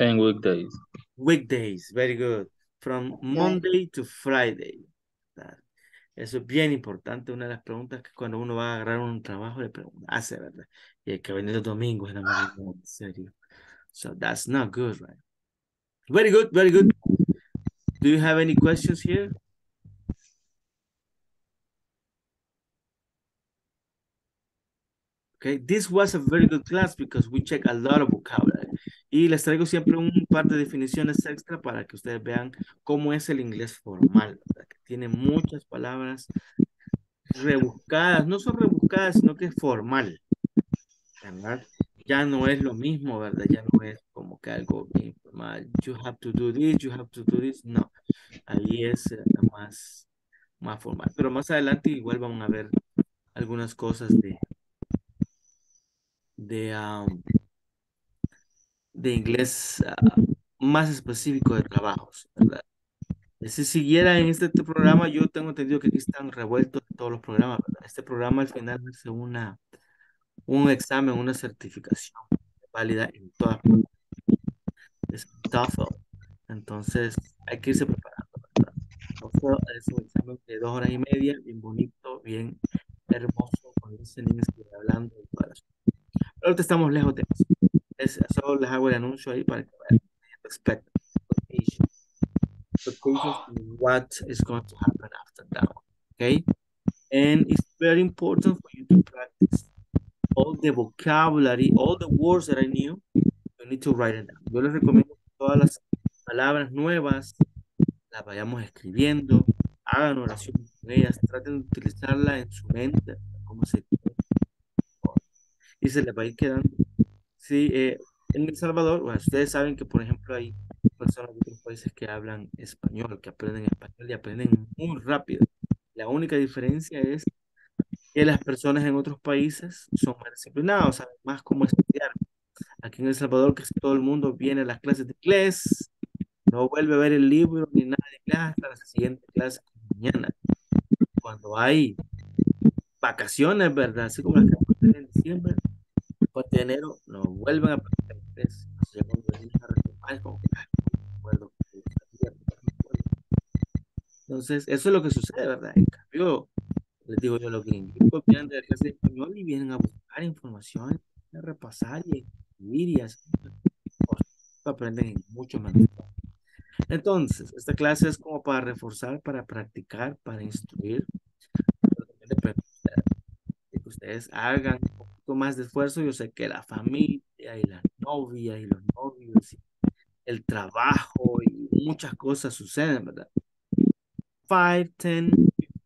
And weekdays. Weekdays, very good. From Monday to Friday. Eso es bien importante. Una de las preguntas que cuando uno va a agarrar un trabajo le pregunta, hace, ¿verdad? Y hay que venir los domingos en la mañana, en serio. So that's not good, right? Very good, very good. Do you have any questions here? Okay, this was a very good class because we check a lot of vocabulary. Y les traigo siempre un par de definiciones extra para que ustedes vean cómo es el inglés formal, ¿verdad? Que tiene muchas palabras rebuscadas, no son rebuscadas, sino que es formal, ¿verdad? Ya no es lo mismo, ¿verdad? Ya no es como que algo informal. You have to do this, you have to do this. No, ahí es más formal. Pero más adelante igual vamos a ver algunas cosas de inglés más específico de trabajos, ¿verdad? Si siguiera en este programa, yo tengo entendido que aquí están revueltos todos los programas, ¿verdad? Este programa al final hace un examen, una certificación válida en todas las TOEFL. Entonces, hay que irse preparando, ¿verdad? TOEFL es un examen de 2 horas y media, bien bonito, bien hermoso, con los niños que hablando. Pero ahorita estamos lejos de eso. Solo les hago el anuncio ahí para que vean. Expect expectations and what is going to happen after that. Okay? And it's very important for you to practice all the vocabulary, all the words that I knew, you need to write it down. Yo les recomiendo que todas las palabras nuevas las vayamos escribiendo, hagan oraciones con ellas, traten de utilizarlas en su mente, como se dice, y se les va a ir quedando. Sí, en El Salvador, bueno, ustedes saben que, por ejemplo, hay personas de otros países que hablan español, que aprenden español y aprenden muy rápido. La única diferencia es que las personas en otros países son más disciplinadas, saben más cómo estudiar. Aquí en El Salvador, casi todo el mundo viene a las clases de inglés, no vuelve a ver el libro ni nada de inglés hasta la siguiente clase mañana. Cuando hay vacaciones, ¿verdad? Así como las que vamos a en diciembre, de enero no vuelven a aprender inglés. O sea, cuando venimos a retomar, como que no recuerdo. Entonces, eso es lo que sucede, ¿verdad? En cambio, les digo yo, los gringos vienen de la clase de español y vienen a buscar información, a repasar y escribir y hacer cosas. Aprenden mucho más. Entonces, esta clase es como para reforzar, para practicar, para instruir. De que ustedes hagan más de esfuerzo. Yo sé que la familia y la novia y los novios y el trabajo y muchas cosas suceden, ¿verdad? 5, 10,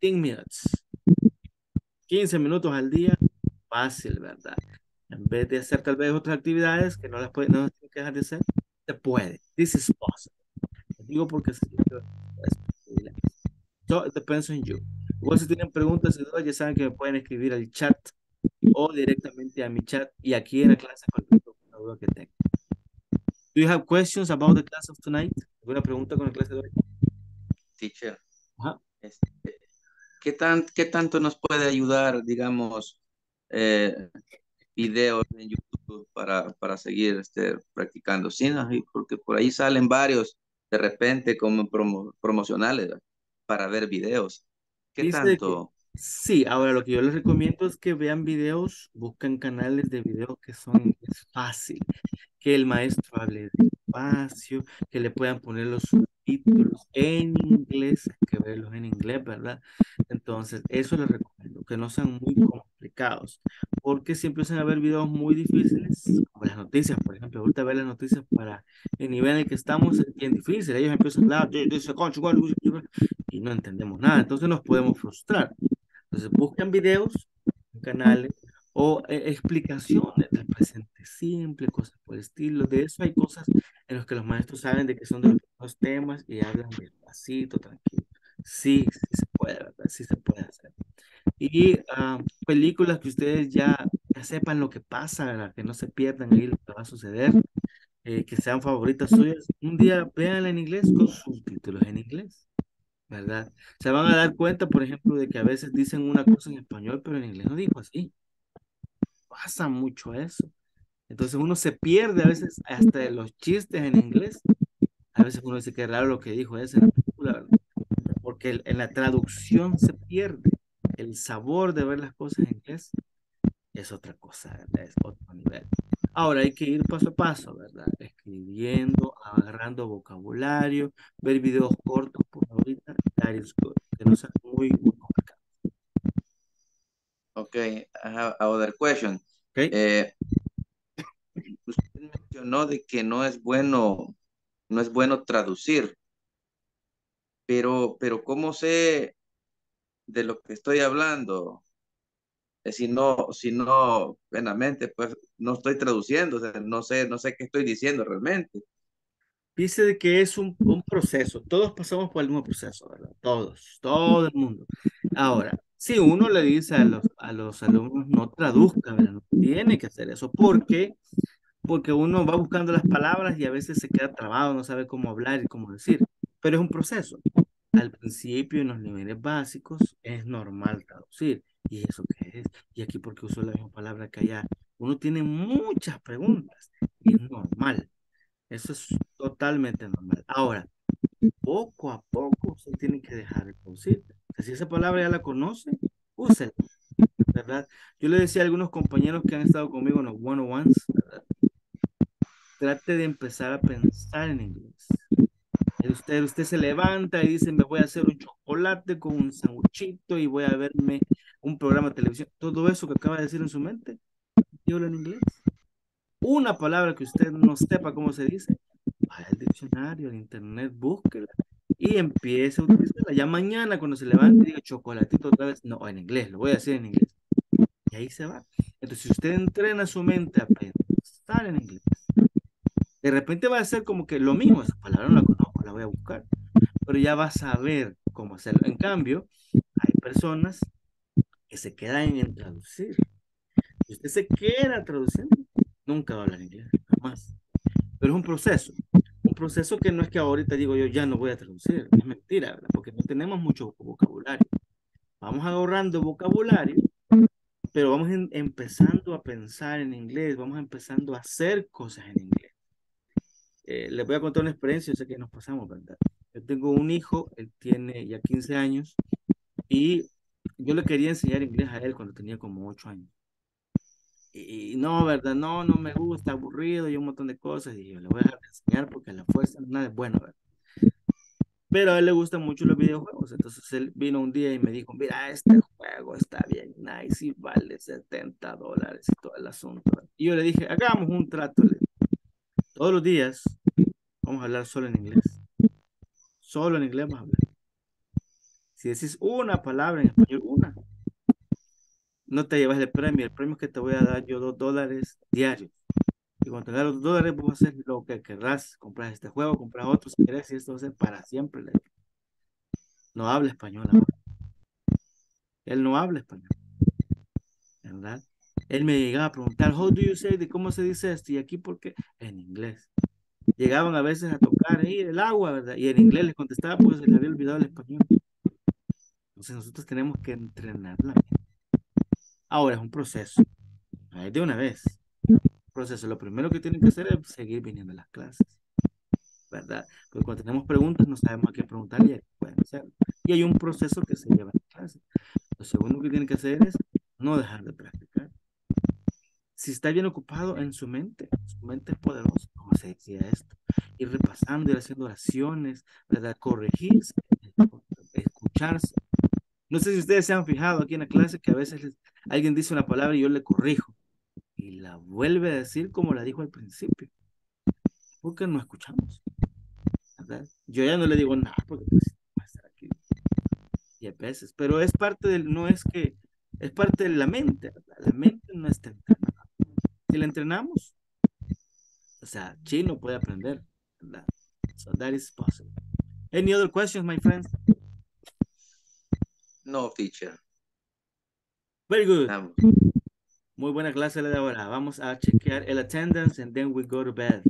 15 minutes. 15 minutos al día, fácil, ¿verdad? En vez de hacer tal vez otras actividades que no las pueden, no tienen que dejar de hacer, se puede. This is possible. Les digo porque sí, so it depends on you. Igual si tienen preguntas y dudas, ya saben que me pueden escribir al chat o directamente a mi chat y aquí en la clase con la duda que tenga. Do you have questions about the class of tonight? ¿Alguna pregunta con la clase de hoy? Teacher, ¿qué tanto nos puede ayudar, digamos, videos en YouTube para seguir practicando? Sí, porque por ahí salen varios de repente como promocionales para ver videos. ¿Qué tanto? Sí, ahora lo que yo les recomiendo es que vean videos, busquen canales de video que son fácil, que el maestro hable despacio, que le puedan poner los subtítulos en inglés, que verlos en inglés, ¿verdad? Entonces, eso les recomiendo, que no sean muy complicados, porque siempre se van a ver videos muy difíciles, como las noticias, por ejemplo, ahorita ver las noticias para el nivel en el que estamos es bien difícil, ellos empiezan a hablar y no entendemos nada, entonces nos podemos frustrar. Entonces buscan videos, canales o explicaciones del presente simple, cosas por el estilo. De eso hay cosas en las que los maestros saben de que son de los temas y hablan despacito, tranquilo. Sí, sí se puede, ¿verdad? Sí se puede hacer. Y películas que ustedes ya sepan lo que pasa, ¿verdad? Que no se pierdan ahí lo que va a suceder, que sean favoritas suyas. Un día véanla en inglés con subtítulos en inglés, ¿verdad? Se van a dar cuenta, por ejemplo, de que a veces dicen una cosa en español, pero en inglés no dijo así. Pasa mucho eso. Entonces uno se pierde a veces hasta de los chistes en inglés. A veces uno dice que raro lo que dijo ese en la película, ¿verdad? Porque en la traducción se pierde. El sabor de ver las cosas en inglés es otra cosa, ¿verdad? Es otro nivel. Ahora hay que ir paso a paso, ¿verdad? Escribiendo, agarrando vocabulario, ver videos cortos por ahorita, que no sean muy, muy complicados. Ok, I have another question. Okay. Usted mencionó de que no es bueno traducir, pero ¿cómo sé de lo que estoy hablando? Si no, plenamente, pues no estoy traduciendo, o sea, no sé qué estoy diciendo realmente. Dice de que es un proceso, todos pasamos por el mismo proceso, ¿verdad? Todos, todo el mundo. Ahora, si uno le dice a los alumnos no traduzca, ¿verdad? No tiene que hacer eso, porque uno va buscando las palabras y a veces se queda trabado, no sabe cómo hablar y cómo decir, pero es un proceso. Al principio, en los niveles básicos, es normal traducir. ¿Y eso qué es? ¿Y aquí por qué uso la misma palabra que allá? Uno tiene muchas preguntas. Y es normal. Eso es totalmente normal. Ahora, poco a poco se tiene que dejar de traducir. O sea, si esa palabra ya la conoce, úsela, ¿verdad? Yo le decía a algunos compañeros que han estado conmigo en los one-on-ones, ¿verdad? Trate de empezar a pensar en inglés. Usted se levanta y dice, me voy a hacer un chocolate con un sanguchito y voy a verme un programa de televisión. Todo eso que acaba de decir en su mente, yo hablo en inglés. Una palabra que usted no sepa cómo se dice, vaya al diccionario, al internet, búsquela y empiece a utilizarla. Ya mañana cuando se levante, diga chocolatito otra vez, no, en inglés, lo voy a decir en inglés. Y ahí se va. Entonces, si usted entrena su mente a pensar en inglés, de repente va a ser como que lo mismo, esa palabra no la conozco, la voy a buscar, pero ya va a saber cómo hacerlo. En cambio, hay personas que se quedan en traducir. Si usted se queda traduciendo, nunca va a hablar inglés, jamás. Pero es un proceso que no es que ahorita digo yo ya no voy a traducir, es mentira, ¿verdad? Porque no tenemos mucho vocabulario. Vamos ahorrando vocabulario, pero vamos empezando a pensar en inglés, vamos empezando a hacer cosas en inglés. Les voy a contar una experiencia, yo sé que nos pasamos, ¿verdad? Yo tengo un hijo, él tiene ya 15 años y yo le quería enseñar inglés a él cuando tenía como 8 años. Y no, ¿verdad? No me gusta, aburrido y un montón de cosas y yo le voy a dejar de enseñar porque a la fuerza nada es bueno, ¿verdad? Pero a él le gustan mucho los videojuegos, entonces él vino un día y me dijo, mira, este juego está bien nice y vale $70 y todo el asunto, ¿verdad? Y yo le dije, hagamos un trato, le dije, todos los días vamos a hablar solo en inglés. Solo en inglés vamos a hablar. Si decís una palabra en español, una, no te llevas el premio. El premio es que te voy a dar yo $2 diarios. Y cuando te das los $2, vos vas a hacer lo que querrás. Compras este juego, compras otro, si querés, y esto va a ser para siempre. No habla español ahora. Él no habla español, ¿verdad? Él me llegaba a preguntar, how do you say, de cómo se dice esto, y aquí por qué, en inglés. Llegaban a veces a tocar ahí el agua, ¿verdad? Y en inglés les contestaba porque se le había olvidado el español. Entonces nosotros tenemos que entrenarla. Ahora es un proceso. De una vez. Proceso. Lo primero que tienen que hacer es seguir viniendo a las clases. ¿verdad? Porque cuando tenemos preguntas no sabemos a quién preguntar y a quién pueden hacerlo. Y hay un proceso que se lleva en la clase. Lo segundo que tienen que hacer es no dejar de practicar. Si está bien ocupado en su mente es poderosa, como se decía esto. Ir repasando, ir haciendo oraciones, ¿verdad? Corregirse, escucharse. No sé si ustedes se han fijado aquí en la clase que a veces alguien dice una palabra y yo le corrijo. Y la vuelve a decir como la dijo al principio. Porque no escuchamos, ¿verdad? Yo ya no le digo nada porque va a estar aquí 10 veces. Pero es parte del, no es que, es parte de la mente, ¿verdad? La mente no está entrenada. Si la entrenamos, o sea, chino puede aprender, ¿verdad? So that is possible. Any other questions, my friends? No, teacher. Very good. Muy buena clase la de ahora. Vamos a chequear el attendance and then we go to bed.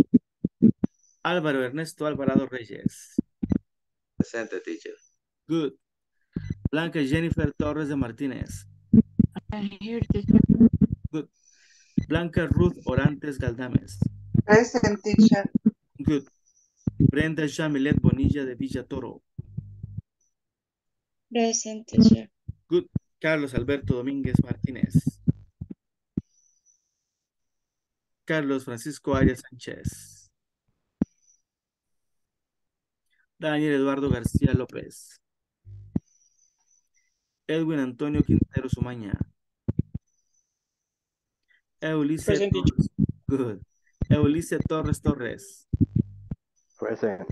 Álvaro Ernesto Alvarado Reyes. Presente, teacher. Good. Blanca Jennifer Torres de Martínez. I'm here, teacher. Good. Blanca Ruth Orantes Galdames. Present, teacher. Good. Brenda Jamilet Bonilla de Villa Toro. Present, teacher. Good. Carlos Alberto Domínguez Martínez. Carlos Francisco Arias Sánchez. Daniel Eduardo García López. Edwin Antonio Quinteros Umaña. Eulice Torres. Good. Eulice Torres Torres. Present.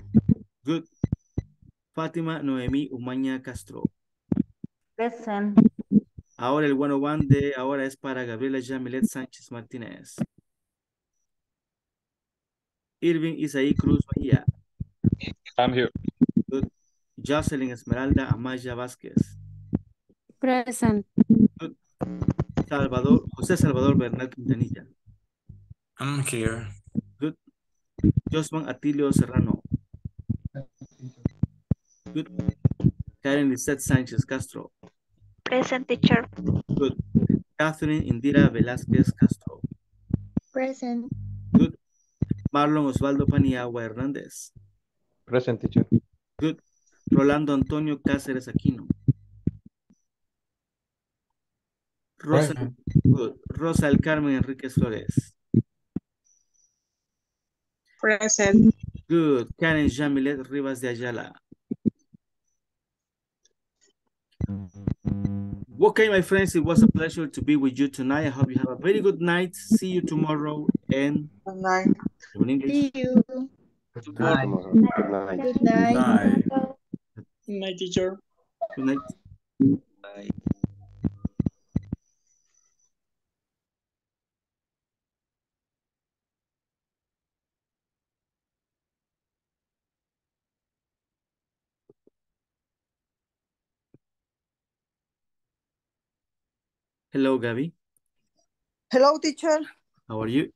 Good. Fátima Noemí Umaña Castro. Present. Ahora el 101 de ahora es para Gabriela Jamilet Sánchez Martínez. Irving Isai Cruz Mejía. I'm here. Good. Jocelyn Esmeralda Amaya Vásquez. Present. Good. José Salvador Bernal Quintanilla. I'm here. Good. Josman Atilio Serrano. Good. Karen Lisette Sánchez Castro. Present, teacher. Good. Catherine Indira Velázquez Castro. Present. Good. Marlon Osvaldo Paniagua Hernández. Present, teacher. Good. Rolando Antonio Cáceres Aquino. Rosa del Carmen Enríquez Flores. Present. Good. Karen Jamilet Rivas de Ayala. Okay, my friends, it was a pleasure to be with you tonight. I hope you have a very good night. See you tomorrow and good night. See you. Good night. Good night. Good night. Good night, teacher. Good night. Bye. Hello, Gabby. Hello, teacher. How are you?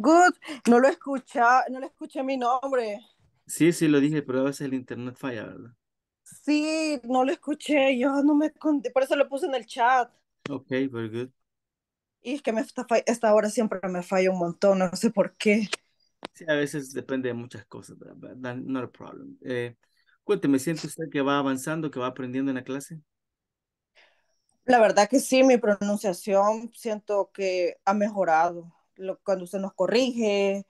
Good. No lo escuché mi nombre. Sí, sí, lo dije, pero a veces el internet falla, ¿verdad? Sí, no lo escuché, yo no me conté, por eso lo puse en el chat. Ok, very good. Y es que esta hora siempre me falla un montón, no sé por qué. Sí, a veces depende de muchas cosas, ¿verdad? Not a problem. Cuénteme, ¿siente usted que va avanzando, que va aprendiendo en la clase? La verdad que sí, mi pronunciación siento que ha mejorado. Cuando usted nos corrige,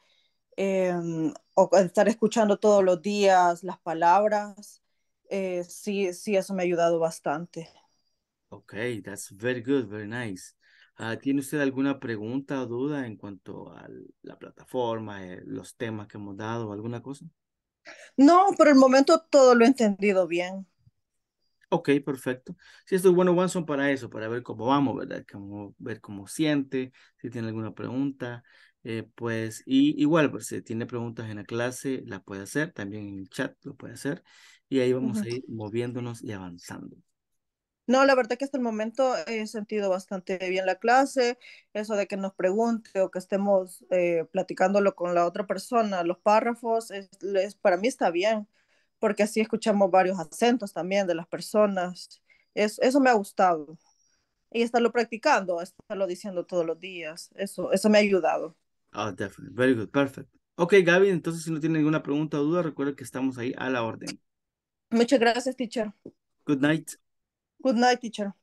o estar escuchando todos los días las palabras, sí, eso me ha ayudado bastante. Ok, that's very good, very nice. ¿Tiene usted alguna pregunta o duda en cuanto a la plataforma, los temas que hemos dado, alguna cosa? No, por el momento todo lo he entendido bien. Ok, perfecto. Si estos 101 son para eso, para ver cómo vamos, ¿verdad? Como, ver cómo siente, si tiene alguna pregunta, pues, y igual, pues, si tiene preguntas en la clase, la puede hacer, también en el chat lo puede hacer, y ahí vamos a ir moviéndonos y avanzando. No, la verdad que hasta el momento he sentido bastante bien la clase, eso de que nos pregunte o que estemos platicándolo con la otra persona, los párrafos, para mí está bien. Porque así escuchamos varios acentos también de las personas. Eso me ha gustado. Y estarlo practicando, estarlo diciendo todos los días. Eso me ha ayudado. Oh, definitely. Very good. Perfect. Ok, Gaby, entonces si no tiene ninguna pregunta o duda, recuerda que estamos ahí a la orden. Muchas gracias, teacher. Good night. Good night, teacher.